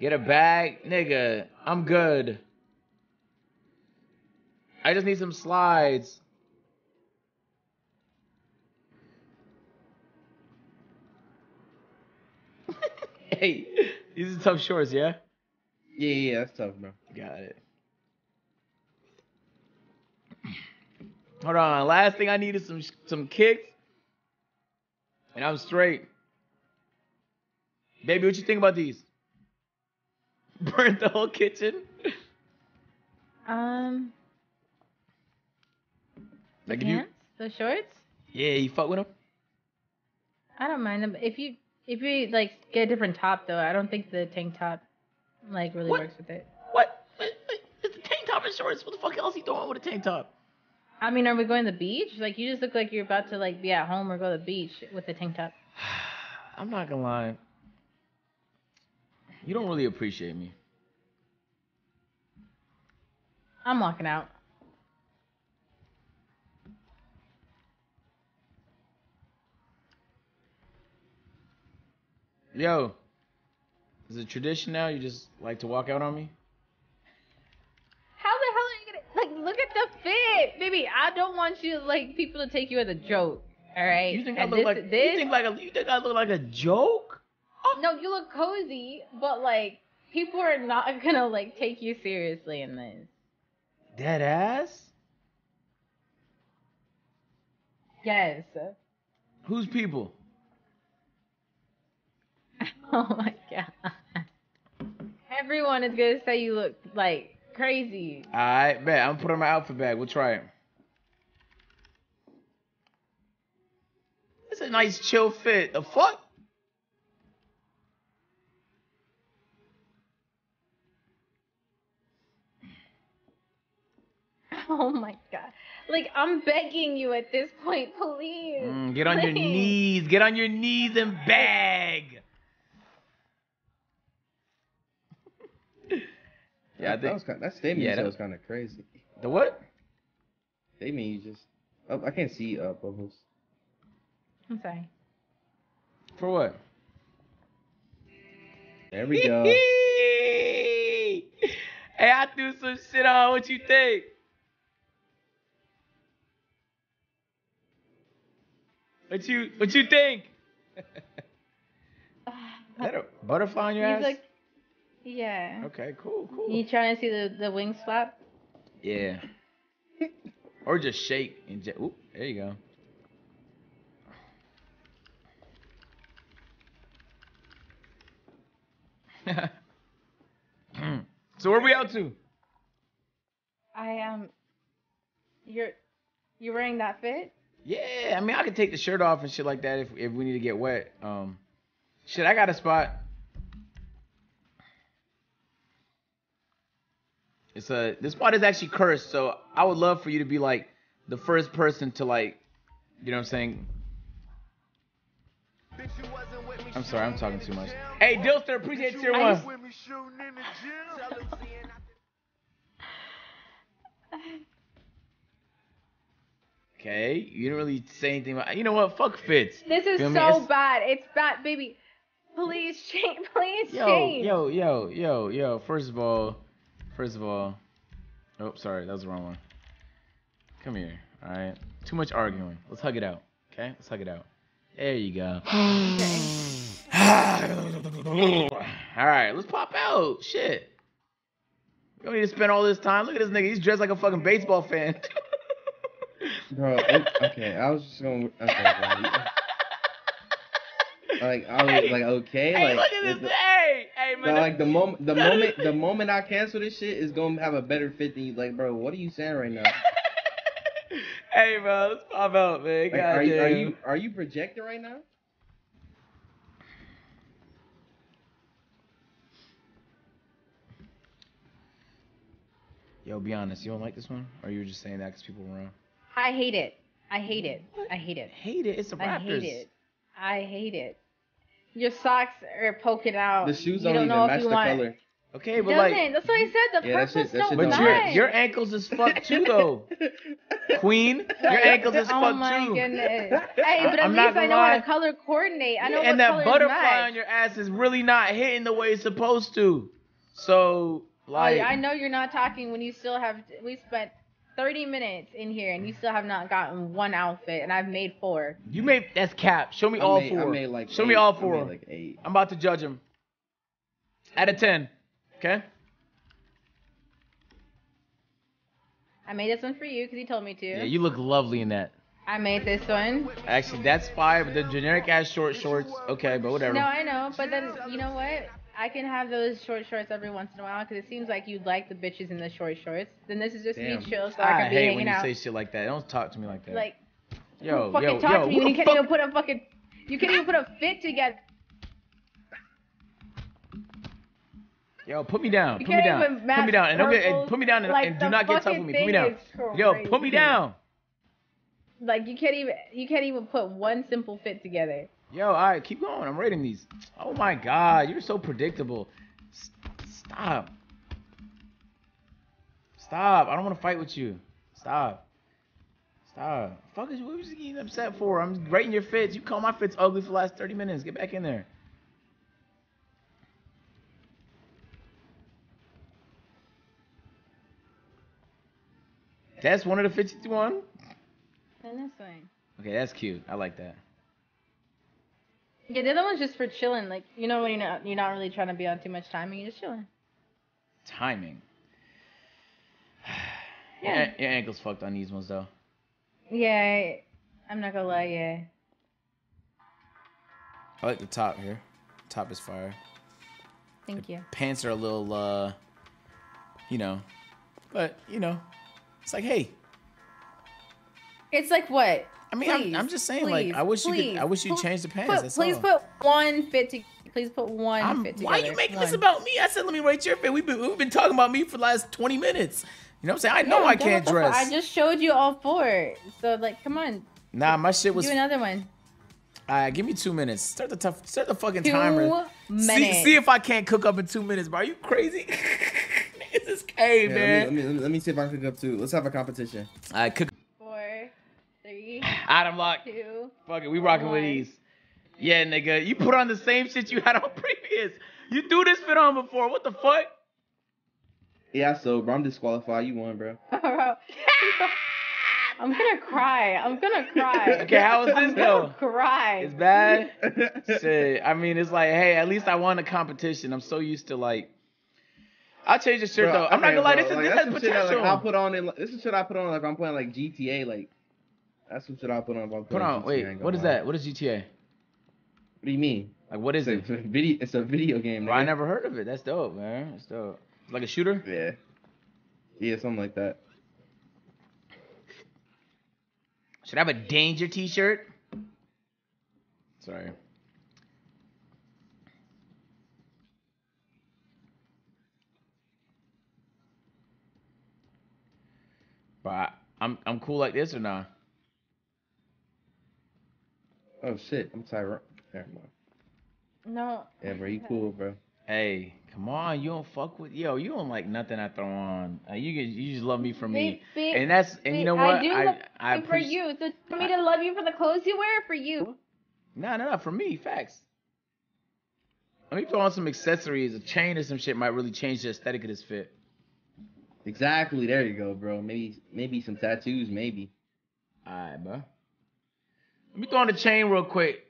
Get a bag? Nigga, I'm good. I just need some slides. Hey, these are tough shorts, yeah? Yeah, that's tough, bro. Got it. Hold on. Last thing I need is some kicks. And I'm straight. Baby, what you think about these? Burnt the whole kitchen? Like if pants? The shorts? Yeah, you fuck with them? I don't mind them. If you like get a different top though, I don't think the tank top like really works with it. What? It's the tank top and shorts. What the fuck else he throwing with a tank top? I mean, are we going to the beach? Like you just look like you're about to like be at home or go to the beach with a tank top. I'm not gonna lie. You don't really appreciate me. I'm walking out. Yo, is it tradition now? You just like to walk out on me? How the hell are you gonna, like, look at the fit, baby? I don't want you, like, people to take you as a joke, all right? You think I look like this? You think I look like a joke? Oh. No, you look cozy, but, like, people are not gonna, like, take you seriously in this. Dead ass? Yes. Who's people? Oh my god. Everyone is gonna say you look like crazy. Alright, bet. I'm gonna put on my outfit bag. We'll try it. That's a nice chill fit. The fuck? Oh my god. Like, I'm begging you at this point, please. Get on your knees. Get on your knees and beg. Yeah, I think that statement was kind of crazy. The what? They mean you just. Oh, I can't see Bubbles. I'm sorry. For what? There we go. Hey, I threw some shit on. What you think? What you think? Is that a butterfly on your ass? Like, yeah. Okay, cool. You trying to see the wings flap? Yeah. Or just shake and just, ooh, there you go. So where are we out to? You're wearing that fit? Yeah, I mean, I could take the shirt off and shit like that if we need to get wet. Shit, I got a spot. It's this spot is actually cursed, so I would love for you to be, like, the first person to, like, you know what I'm saying? I'm sorry, I'm talking too much. Hey, Dilster, appreciate tier one. Okay, you didn't really say anything about. You know what? Fuck fits. This is so bad. It's bad, baby. Please change. Please change. Yo. First of all. Oh, sorry, that was the wrong one. Come here. All right. Too much arguing. Let's hug it out. Okay. Let's hug it out. There you go. Okay. All right. Let's pop out. Shit. We don't need to spend all this time. Look at this nigga. He's dressed like a fucking baseball fan. Bro, okay, I was just going. Okay, like I was like, okay, hey, like. Look at this, hey, man. No, like the moment I cancel this shit is gonna have a better fit than you. Like, bro, what are you saying right now? Hey, bro, let's pop out, man. Like, are you projecting right now? Yo, be honest. You don't like this one? Or you were just saying that because people were wrong? I hate it. I hate it. What? I hate it. Hate it? It's the Raptors. I hate it. I hate it. Your socks are poking out. The shoes don't even match the color. Okay, but like, that's what he said. The purples don't match. But your ankles is fucked too, though. Queen, your ankles is fucked too. Oh my goodness. Hey, but at least I know how to color coordinate. I know what color is match. And that butterfly on your ass is really not hitting the way it's supposed to. So, like, I know you're not talking when you still have. We spent 30 minutes in here and you still have not gotten one outfit, and I've made 4. You made that's cap. Show me all 4. I made like 8. Show me all 4. I made like 8. I'm about to judge him. Out of 10. Okay. I made this one for you because he told me to. Yeah, you look lovely in that. I made this one. Actually, that's fire, but the generic ass short shorts. Okay, but whatever. No, I know, but then you know what? I can have those short shorts every once in a while because it seems like you like the bitches in the short shorts. Then this is just me chill, so I can be hanging out. I hate when you say shit like that. Don't talk to me like that. Like, yo, fucking yo, talk yo, to me when you can't even put a fucking, you can't even put a fit together. Yo, put me down. Put me down. Put me down. And don't get, put me down and, like, and do not get tough with me. Put me down. Yo, put me down. Like, you can't even put one simple fit together. Yo, all right, keep going. I'm rating these. Oh my God, you're so predictable. Stop. Stop. I don't want to fight with you. Stop. Stop. Fuck is you? What are you getting upset for? I'm rating your fits. You call my fits ugly for the last 30 minutes. Get back in there. That's one of the 51. And this one. Okay, that's cute. I like that. Yeah, the other one's just for chilling. Like, you know when you're not really trying to be on too much timing, you're just chilling. Timing. Yeah. Your ankle's fucked on these ones, though. Yeah, I'm not gonna lie, yeah. I like the top here. Top is fire. Thank you. Pants are a little, you know, but, you know. It's like, hey. It's like what? I mean, please, I'm just saying, please, like, I wish you changed the pants. Please put one fit together. Why are you making this about me? I said, let me rate your fit. We've been talking about me for the last 20 minutes. You know what I'm saying? I can't dress. I just showed you all 4. So, like, come on. Nah, my shit was. Do another one. All right, give me 2 minutes. Start the fucking timer. See if I can't cook up in 2 minutes, bro. Are you crazy? This is hey, man. Let me see if I can cook up too. Let's have a competition. All right, cook. 4, 3. Item lock. 2. Fuck it, we rocking with these. Yeah, nigga, you put on the same shit you had on previous. You threw this fit on before. What the fuck? Yeah, so bro, I'm disqualified. You won, bro. I'm gonna cry. I'm gonna cry. Okay, how is this though? I'm gonna cry. It's bad. Shit. I mean, it's like, hey, at least I won a competition. I'm so used to like. I'll change the shirt though. I'm not gonna lie, this has potential. Shit, like, I'll put on it. Like, this is shit I put on like I'm playing like GTA. Like that's some shit I put on. If I'm put on. GTA, wait, what is that? What is GTA? What do you mean? Like what is it? It's a video game. Bro, I never heard of it. That's dope, man. That's dope. Like a shooter? Yeah. Yeah, something like that. Should I have a danger T-shirt? Sorry. I'm cool like this or nah? Oh shit, I'm tired. No. Yeah, bro, you cool, bro. Hey, come on, you don't fuck with you don't like nothing I throw on. You just love me for me, and that's you know what? I do for you. So for me to love you for the clothes you wear, or for you. No, for me, facts. Let me throw on some accessories, a chain or some shit might really change the aesthetic of this fit. Exactly, there you go, bro. Maybe some tattoos, maybe. Alright, bro. Let me throw on the chain real quick.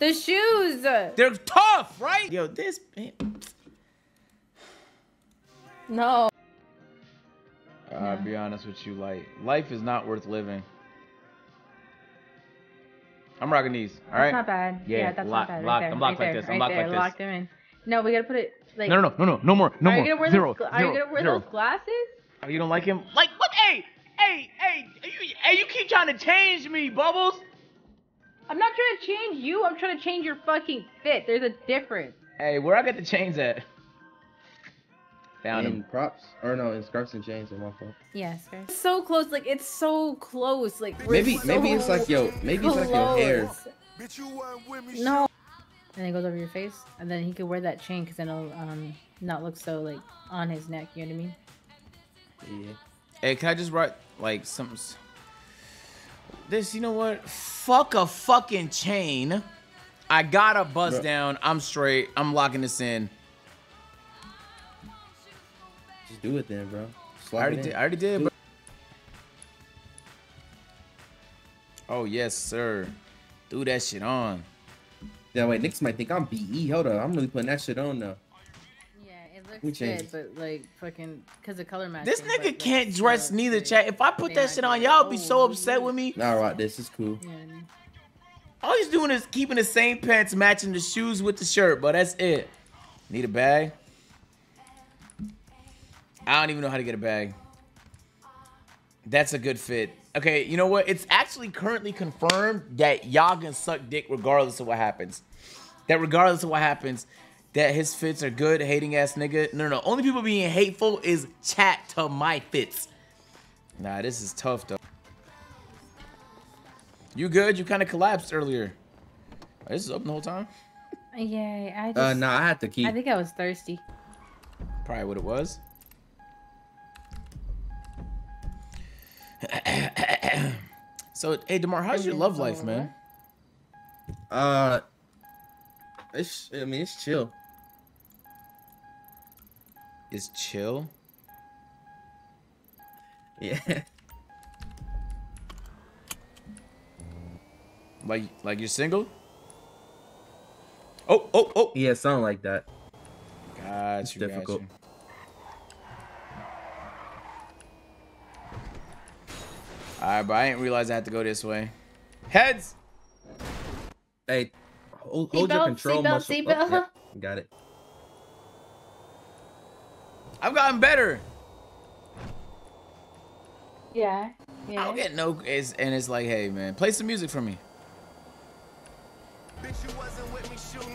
The shoes! They're tough, right? Yo, this... No. I'll be honest with you, like, life is not worth living. I'm rocking these, all right? That's not bad. Yeah, that's not bad. Right I'm locked like this. I'm locked like this. Locked them in. No, we gotta put it like. No more. Are you gonna wear those glasses? Oh, you don't like him? Like what? Hey, you keep trying to change me, Bubbles. I'm not trying to change you. I'm trying to change your fucking fit. There's a difference. Hey, where I got the chains at? Found him. Props? Or no, in Scarves and Chains in my phone. Yeah, Scarves. So close. Like, it's so close. Like, maybe it's like your hair. No. And it goes over your face, and then he could wear that chain, cause then it'll not look so like on his neck. You know what I mean? Yeah. Hey, can I just write like something? This, you know what? Fuck a fucking chain. I got a bust down. I'm straight. I'm locking this in. Just do it then, bro. I already did, bro. Oh, yes, sir. Do that shit on. That way, Nick's might think I'm BE. Hold on. I'm really putting that shit on, though. Yeah, it looks good, but, like, fucking, because of color match. This nigga but, can't like, dress neither, chat. If I put that shit on, y'all be so upset with me. Nah, right, this is cool. Yeah. All he's doing is keeping the same pants, matching the shoes with the shirt, but that's it. Need a bag? I don't even know how to get a bag. That's a good fit. Okay, you know what? It's actually currently confirmed that y'all can suck dick regardless of what happens. That his fits are good, hating ass nigga. No. Only people being hateful is chat to my fits. Nah, this is tough, though. You good? You kind of collapsed earlier. Oh, this is open the whole time? Yeah, I just... nah, I had to keep. I think I was thirsty. Probably what it was. So, hey, Demar, how's your love life, man? I mean, it's chill. It's chill? Yeah. Like you're single? Oh. Yeah, something like that. Gotcha, it's difficult. Gotcha. Alright, but I didn't realize I had to go this way. Heads! Hey, hold your control muscle. Seatbelt. Oh, yeah, got it. I've gotten better. Yeah. I don't get no... It's like, hey, man, play some music for me.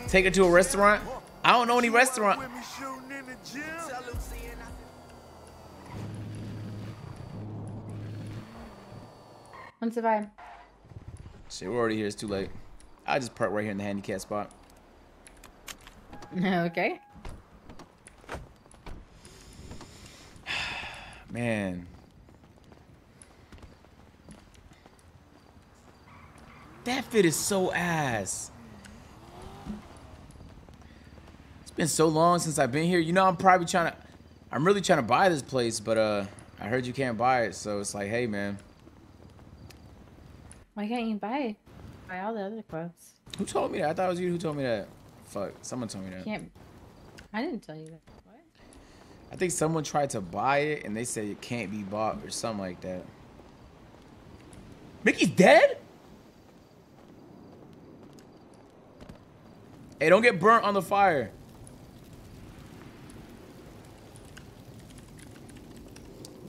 Take her to a restaurant? I don't know any restaurant. What's the vibe? Shit, we're already here. It's too late. I just park right here in the handicap spot. Okay. Man. That fit is so ass. It's been so long since I've been here. You know, I'm really trying to buy this place, but I heard you can't buy it, so it's like, hey, man. Why can't you buy all the other clothes? Who told me that? I thought it was you who told me that. Fuck, someone told me that. I didn't tell you that. What? I think someone tried to buy it and they said it can't be bought or something like that. Mickey's dead? Hey, don't get burnt on the fire.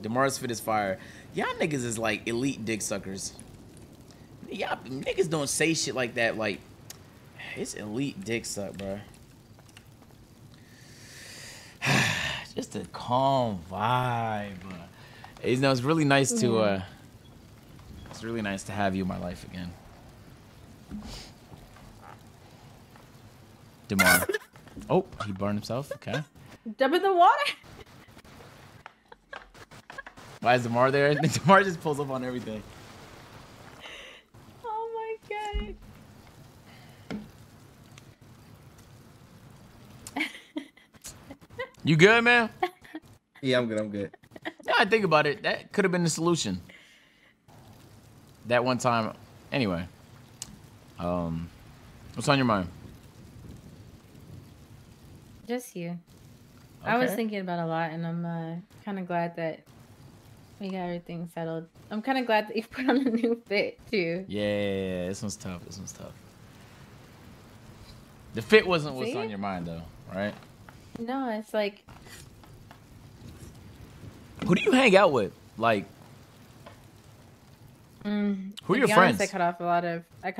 Demar's fit is fire. Y'all niggas is like elite dick suckers. Y'all niggas don't say shit like that. Like, it's elite dick suck, bro. Just a calm vibe. You know, it's really nice to. It's really nice to have you in my life again, Demar. Oh, he burned himself. Okay. Dump in the water. Why is Demar there? Demar just pulls up on everything. You good, man? Yeah, I'm good. Now I think about it, that could have been the solution. That one time. Anyway. What's on your mind? Just you. Okay. I was thinking about a lot, and I'm kind of glad that we got everything settled. I'm kind of glad that you put on a new fit, too. Yeah, this one's tough. The fit wasn't what's on your mind, though, right? No, it's like... Who do you hang out with? Like... Who are your friends? Honest, I cut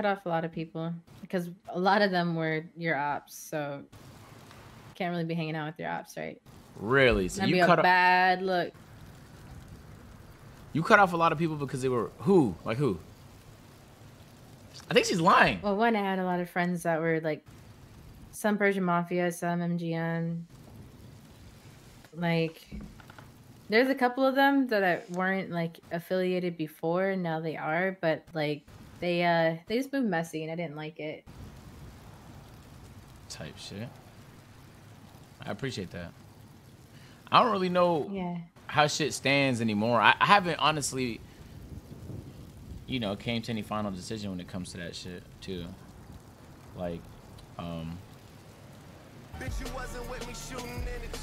off a lot of people because a lot of them were your ops, so you can't really be hanging out with your ops, right? Really? So that'd be a bad look. You cut off a lot of people because they were who? Like who? I think she's lying. Well, one, I had a lot of friends that were like some Persian Mafia, some MGM. Like, there's a couple of them that weren't like affiliated before, and now they are. But like, they just moved messy, and I didn't like it. Type shit. I appreciate that. I don't really know how shit stands anymore. I haven't honestly, you know, came to any final decision when it comes to that shit too. Like, I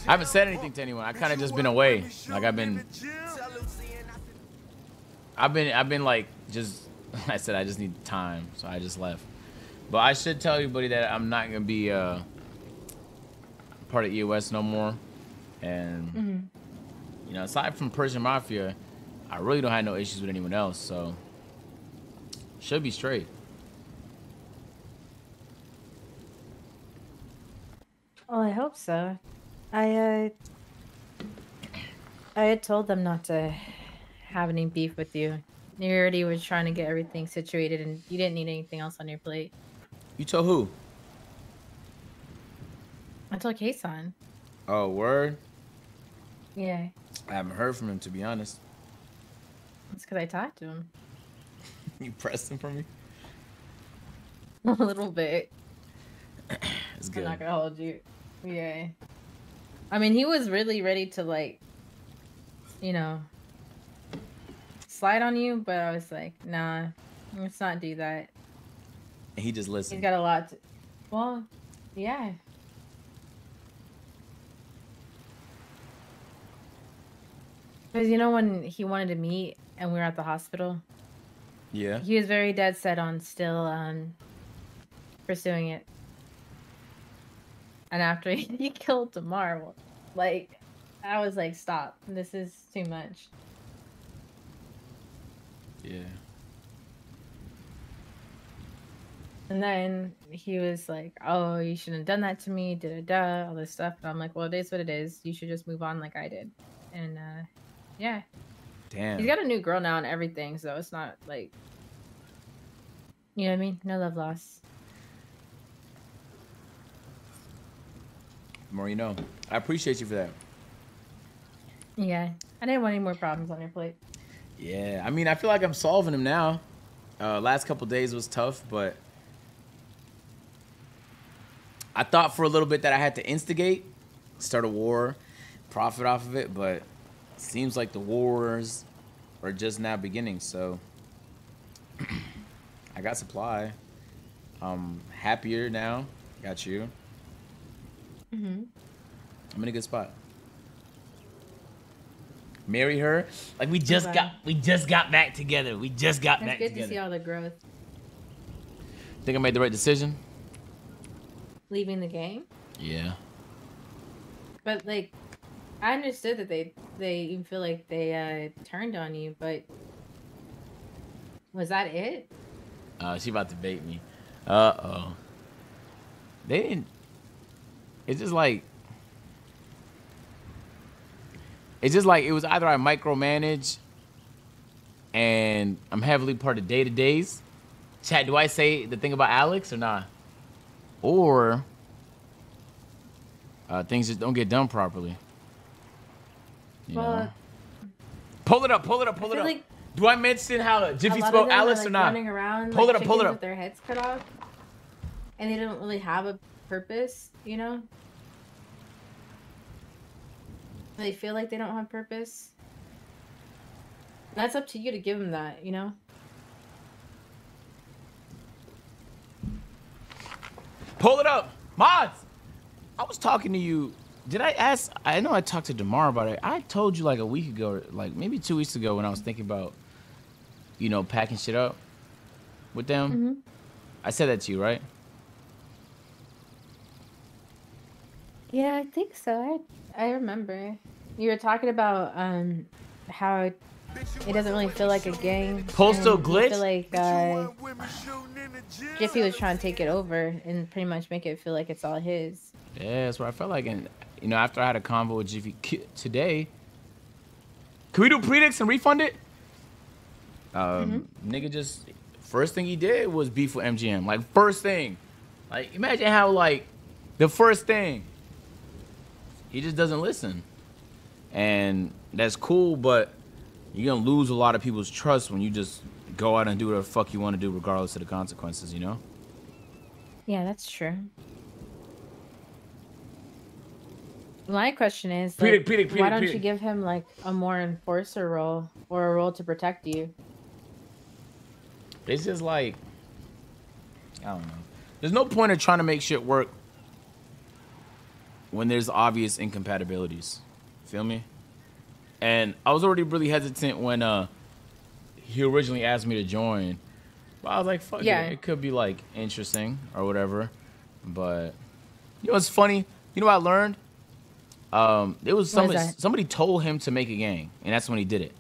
haven't said anything to anyone. I kind of just been away. Like I've been like just. I said I just need time, so I just left. But I should tell everybody that I'm not gonna be part of EOS no more. And you know, aside from Persian Mafia, I really don't have no issues with anyone else. So should be straight. Well, I hope so. I had told them not to have any beef with you. You already were trying to get everything situated, and you didn't need anything else on your plate. You told who? I told Kaysan. Oh, word? Yeah. I haven't heard from him, to be honest. It's because I talked to him. You pressed him for me? A little bit. It's good. I'm not gonna hold you. Yeah. I mean, he was really ready to, like, you know, slide on you, but I was like, nah, let's not do that. And he just listened. He's got a lot to... Well, yeah. Because, you know, when he wanted to meet and we were at the hospital? Yeah. He was very dead set on still pursuing it. And after he killed Demar, like, I was like, stop. This is too much. Yeah. And then he was like, oh, you shouldn't have done that to me, da-da-da, all this stuff. And I'm like, well, it is what it is. You should just move on like I did. And, yeah. Damn. He's got a new girl now and everything, so it's not like, you know what I mean? No love lost. The more you know. I appreciate you for that. Yeah. I didn't want any more problems on your plate. Yeah. I mean, I feel like I'm solving them now. Last couple days was tough, but I thought for a little bit that I had to instigate, start a war, profit off of it, but seems like the wars are just now beginning, so I got supply. I'm happier now. Got you. I'm in a good spot. Marry her. Like we just got back together. It's good to see all the growth. Think I made the right decision? Leaving the game? Yeah. But like, I understood that they feel like they turned on you, but was that it? She about to bait me. Uh-oh. They didn't... It's just like it was either I micromanage and I'm heavily part of day-to-days. Chad, do I say the thing about Alex or nah? Or things just don't get done properly. You know. Pull it up. Like, do I mention how Jiffy spoke Alice or not? Around, pull like, it up, pull it up. With their heads cut off, and they don't really have a purpose, you know? They feel like they don't have purpose. That's up to you to give them that, you know? Pull it up. Mods! I was talking to you. Did I ask? I know I talked to Demar about it. I told you like a week ago, like maybe 2 weeks ago, when I was thinking about, you know, packing shit up with them. I said that to you, right? Yeah, I think so. I remember. You were talking about how it doesn't really feel like a gang. Postal glitch? I feel like Jiffy was trying to take it over and pretty much make it feel like it's all his. Yeah, that's what I felt like. And, you know, after I had a convo with Jiffy Kidd today... Can we do predicts and refund it? Nigga just... First thing he did was beef with MGM. Like, first thing. Like, imagine how, like, the first thing. He just doesn't listen. And that's cool, but you're going to lose a lot of people's trust when you just go out and do whatever the fuck you want to do regardless of the consequences, you know? Yeah, that's true. My question is, like, why don't you give him, like, a more enforcer role or a role to protect you? It's just like, I don't know. There's no point in trying to make shit work when there's obvious incompatibilities. Feel me? And I was already really hesitant when he originally asked me to join. But I was like, fuck yeah. It could be, like, interesting or whatever. But, you know what's funny? You know what I learned? It was somebody told him to make a gang, and that's when he did it.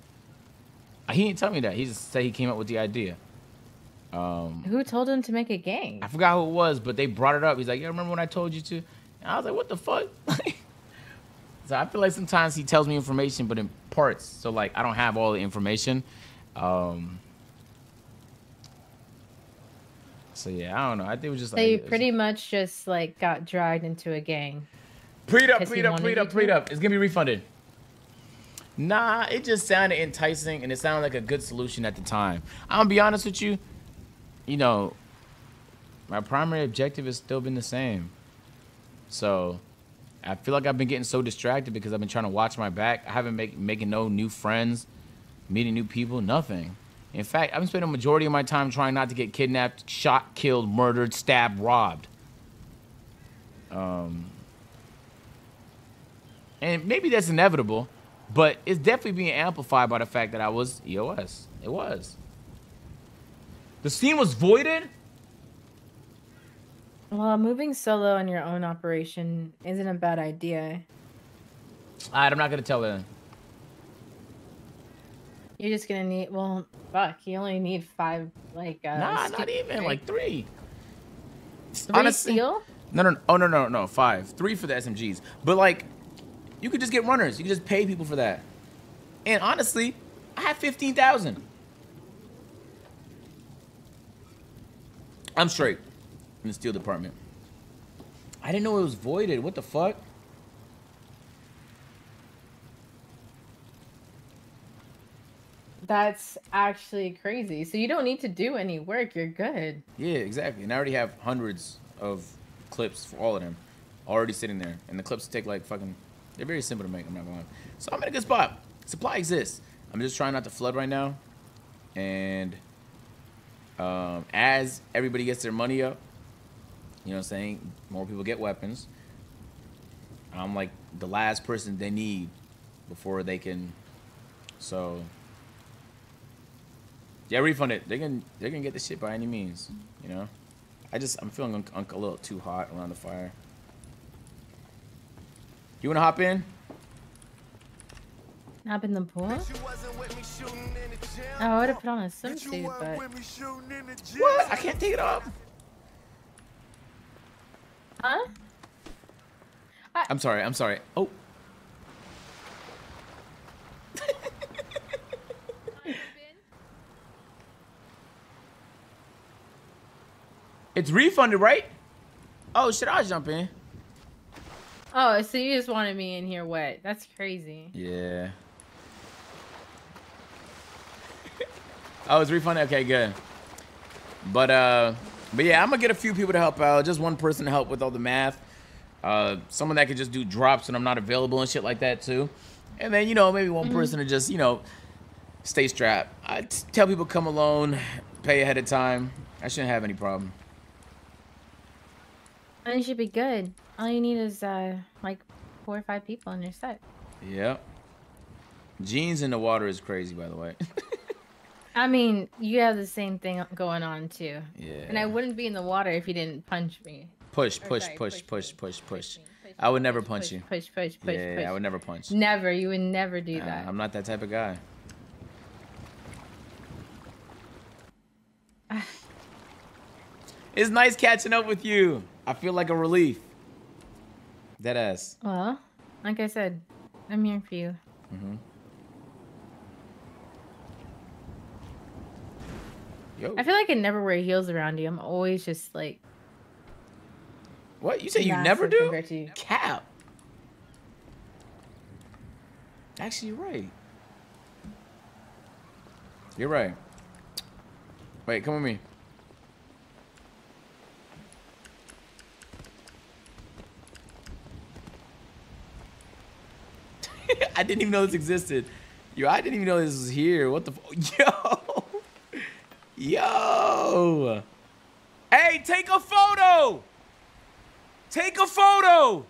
He didn't tell me that. He just said he came up with the idea. Who told him to make a gang? I forgot who it was, but they brought it up. He's like, yeah, remember when I told you to? And I was like, what the fuck? So I feel like sometimes he tells me information, but in parts. So, like, I don't have all the information. So, yeah, I don't know. I think it was just like... So you pretty much just, like, got dragged into a gang. Plead up. It's going to be refunded. Nah, it just sounded enticing, and it sounded like a good solution at the time. I'm going to be honest with you. You know, my primary objective has still been the same. So, I feel like I've been getting so distracted because I've been trying to watch my back. I haven't been making no new friends, meeting new people, nothing. In fact, I've been spending the majority of my time trying not to get kidnapped, shot, killed, murdered, stabbed, robbed. And maybe that's inevitable, but it's definitely being amplified by the fact that I was EOS. It was. The scene was voided? Well, moving solo on your own operation isn't a bad idea. Alright, I'm not going to tell her. You're just going to need... Well, fuck, you only need 5, like... nah, not even. Right? Like 3. 3 honestly, steal? No. Oh, no. 5. 3 for the SMGs. But, like... You could just get runners. You could just pay people for that. And honestly, I have 15,000. I'm straight in the steel department. I didn't know it was voided. What the fuck? That's actually crazy. So you don't need to do any work. You're good. Yeah, exactly. And I already have hundreds of clips for all of them already sitting there. And the clips take like fucking... They're very simple to make, I'm not going to lie. So I'm in a good spot. Supply exists. I'm just trying not to flood right now. And as everybody gets their money up, you know what I'm saying, more people get weapons. I'm like the last person they need before they can. So, yeah, refund it. They're gonna get this shit by any means, you know. I'm feeling a little too hot around the fire. You wanna hop in? Hop in the pool? I would've put on a swimsuit, but... What? I can't take it off? Huh? I'm sorry. Oh. It's refunded, right? Oh, should I jump in? Oh, so you just wanted me in here wet. That's crazy. Yeah. Oh, it's refunded? Okay, good. But yeah, I'm going to get a few people to help out. Just one person to help with all the math. Someone that could just do drops when I'm not available and shit like that, too. And then, you know, maybe one person to just, you know, stay strapped. I tell people come alone, pay ahead of time. I shouldn't have any problem. And you should be good. All you need is, like, 4 or 5 people and you're set. Yep. Jeans in the water is crazy, by the way. I mean, you have the same thing going on, too. Yeah. And I wouldn't be in the water if you didn't punch me. Push, push, push, push, push, push. I would never punch you. Push. I would never punch. Never. You would never do that. I'm not that type of guy. It's nice catching up with you. I feel like a relief. Deadass. Well, like I said, I'm here for you. Mm-hmm. Yo. I feel like I never wear heels around you. I'm always just like... What? You say you never do? You. Cap. Actually, you're right. You're right. Wait, come with me. I didn't even know this existed. Yo, I didn't even know this was here. What the fuck? Yo. Yo. Hey, take a photo. Take a photo.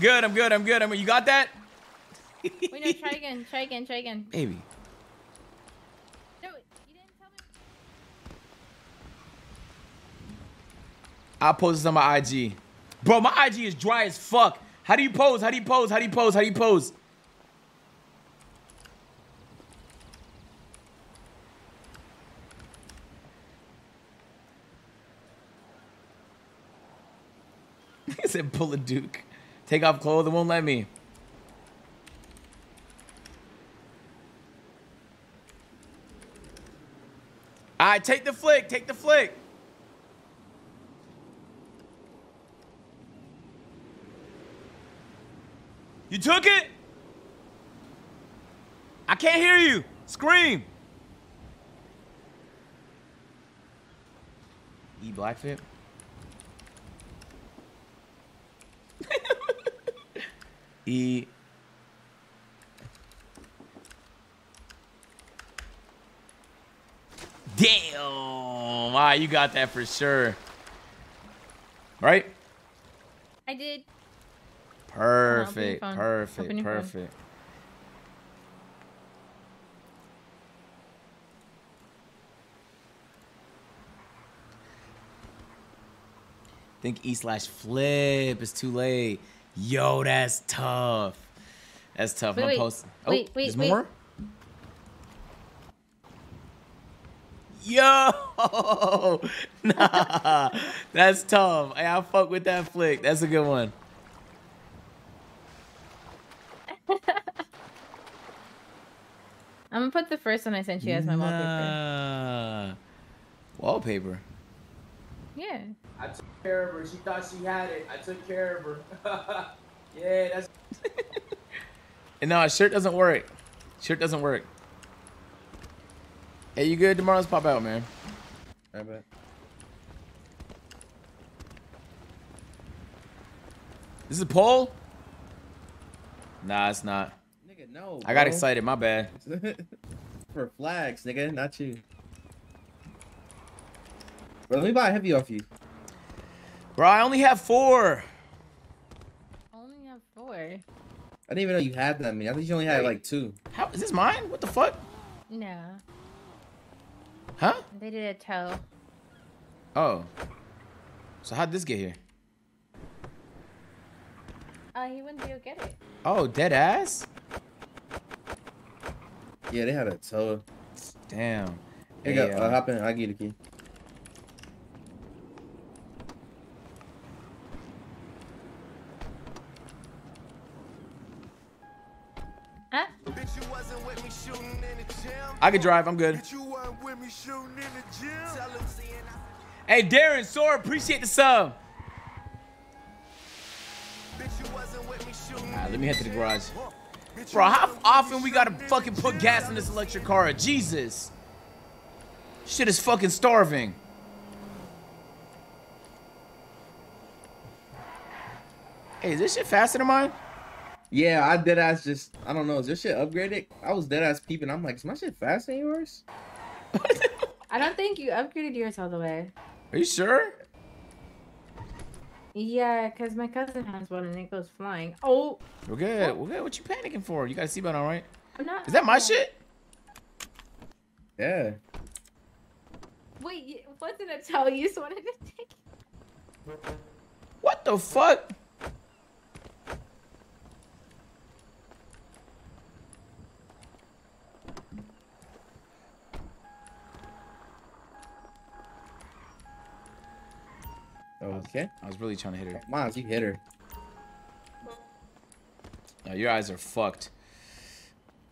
Good, I'm good, I'm good. You got that? Wait, no, try again. Baby. No, you didn't tell me. I'll post this on my IG. Bro, my IG is dry as fuck. How do you pose? It said pull a Duke. Take off clothes, it won't let me. All right, take the flick, You took it? I can't hear you. Scream. E black fit. Damn! Ah, you got that for sure. Right? I did. Perfect, perfect. Think E/flip. It's too late. Yo, that's tough. Wait, wait, there's more? Yo! Nah. That's tough. Hey, I fuck with that flick. That's a good one. I'm going to put the first one I sent you as my wallpaper. Yeah. I took care of her. She thought she had it. I took care of her. Yeah, that's... And no, shirt doesn't work. Hey, you good? Tomorrow, let's pop out, man. I bet. This is a poll? Nah, it's not. Nigga, no, I got excited. My bad. For flags, nigga. Not you. Bro, let me buy a heavy off you. Bro, I only have 4. Only have 4? I didn't even know you had that many. I think you only had like 2. How is this mine? What the fuck? No. Huh? They did a tow. Oh. So how'd this get here? He went to go get it. Oh, dead ass? Yeah, they had a tow. Damn. Here you go. Hop in. I'll give you the key. I could drive. I'm good. Hey, Darren, Sora, appreciate the sub. Alright, let me head to the garage. Bro, how often we gotta fucking put gas in this electric car? Jesus. Shit is fucking starving. Hey, is this shit faster than mine? Yeah, I deadass just, I don't know, is this shit upgraded? I was deadass peeping. I'm like, is my shit faster than yours? I don't think you upgraded yours all the way. Are you sure? Yeah, because my cousin has one and it goes flying. Oh! We're good. We're good. What you panicking for? You got a seatbelt on, right? I'm not. Is that my shit? Yeah. Wait, wasn't it tell you so wanted to take it? What the fuck? Okay. I was really trying to hit her. Miles, you hit her. Oh, your eyes are fucked.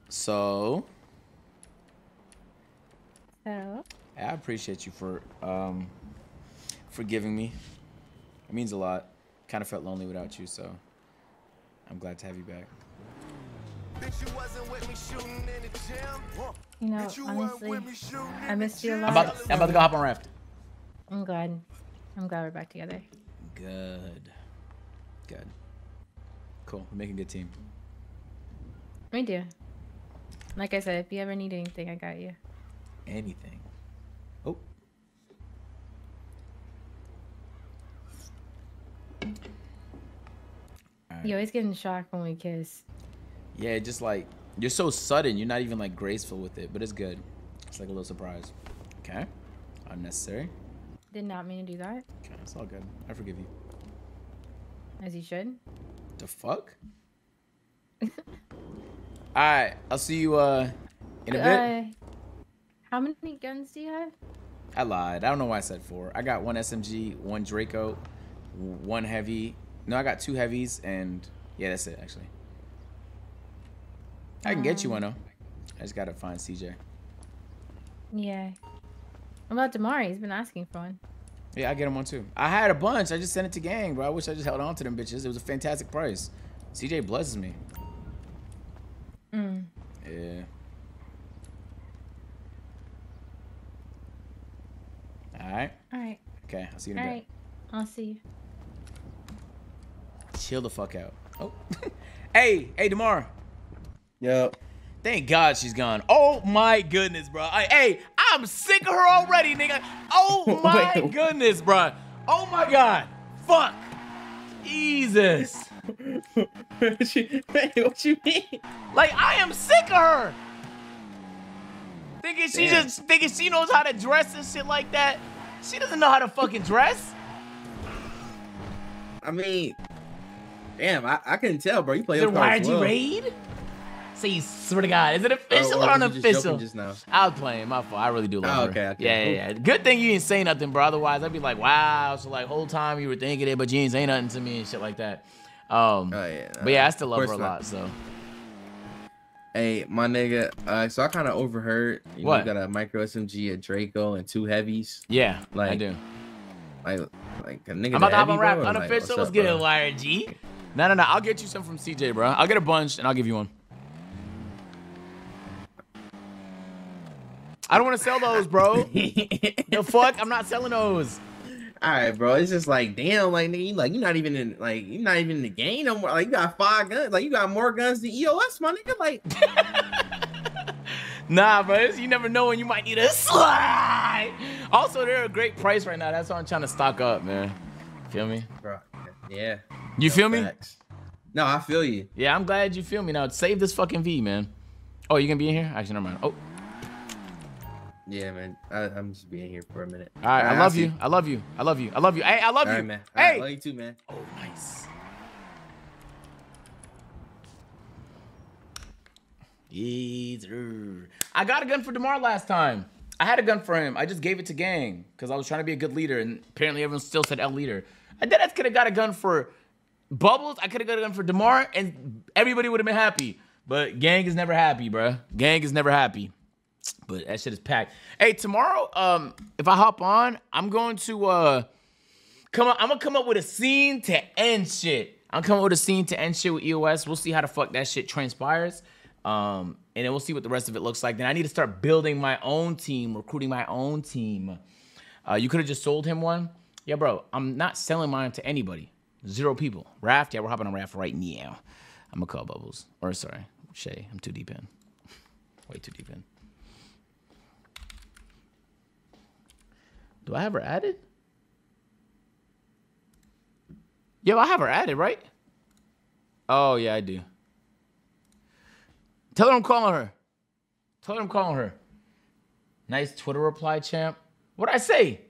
So. Hello. I appreciate you for giving me. It means a lot. Kind of felt lonely without you, so I'm glad to have you back. You know, honestly, I missed you a lot. I'm about to go hop on Raft. I'm glad. I'm glad we're back together. Good. Good. Cool. We're making a good team. We do. Like I said, if you ever need anything, I got you. Anything. Oh. Right. You always get in shock when we kiss. Yeah, just like, you're so sudden. You're not even like graceful with it, but it's good. It's like a little surprise. Okay. Unnecessary. Did not mean to do that. Okay, it's all good. I forgive you. As you should. The fuck? Alright, I'll see you in a bit. How many guns do you have? I lied. I don't know why I said 4. I got 1 SMG, 1 Draco, 1 heavy. No, I got 2 heavies and yeah, that's it actually. I can get you one though. I just gotta find CJ. Yeah. What about Demar? He's been asking for one. Yeah, I get him one too. I had a bunch. I just sent it to gang, bro. I wish I just held on to them bitches. It was a fantastic price. CJ blesses me. Mm. Yeah. All right. All right. Okay, I'll see you in a bit. All right. I'll see you. Chill the fuck out. Oh. hey, Demar. Yep. Thank God she's gone. Oh my goodness, bro. I'm sick of her already, nigga. Oh my goodness, bro. Oh my God. Fuck. Jesus. What you mean? Like, I am sick of her. Thinking she knows how to dress and shit like that. She doesn't know how to fucking dress. I mean, damn, I couldn't tell, bro. You play your cards well. Raid? See, swear to God, is it official or unofficial? I'll play him. My fault. I really do love her. Okay. Yeah. Good thing you didn't say nothing, bro. Otherwise, I'd be like, wow. So like, whole time you were thinking it, but you ain't say nothing to me and shit like that. But yeah, I still love her a lot. So. Hey, my nigga. So I kind of overheard. You got a micro SMG, a Draco, and 2 heavies. Yeah, like, I do. Like a nigga. I'm about to hop on Raft. Unofficial. Let's get it, liar G. No. I'll get you some from CJ, bro. I'll get a bunch and I'll give you one. I don't want to sell those, bro. The fuck? I'm not selling those. All right, bro. It's just like, damn, like nigga, you're not even in the game no more. Like you got 5 guns. Like you got more guns than EOS, my nigga. Like, nah, bro. You never know when you might need a slide. Also, they're a great price right now. That's why I'm trying to stock up, man. Feel me, bro? Yeah. You feel me? No, I feel you. Yeah, I'm glad you feel me. Now save this fucking V, man. Oh, you gonna be in here? Actually, never mind. Oh. Yeah, man. I'm just being here for a minute. All right, I love you. I love you. I love you. I love you. Hey, I love you. All right, man. Hey, I love you too, man. Oh, nice. I got a gun for Demar last time. I had a gun for him. I just gave it to gang because I was trying to be a good leader, and apparently everyone still said L leader. I did. I could have got a gun for Bubbles. I could have got a gun for Demar, and everybody would have been happy. But gang is never happy, bruh. Gang is never happy. But that shit is packed. Hey, tomorrow, if I hop on, I'm going to come up with a scene to end shit. I'm coming up with a scene to end shit with EOS. We'll see how the fuck that shit transpires. And then we'll see what the rest of it looks like. Then I need to start building my own team, recruiting my own team. You could have just sold him one. Yeah, bro, I'm not selling mine to anybody. 0 people. Raft, yeah, we're hopping on Raft right now. I'm gonna call Bubbles. Or sorry, Shay. I'm too deep in. Way too deep in. Do I have her added? Yo, I have her added, right? Oh, yeah, I do. Tell her I'm calling her. Nice Twitter reply, champ. What'd I say?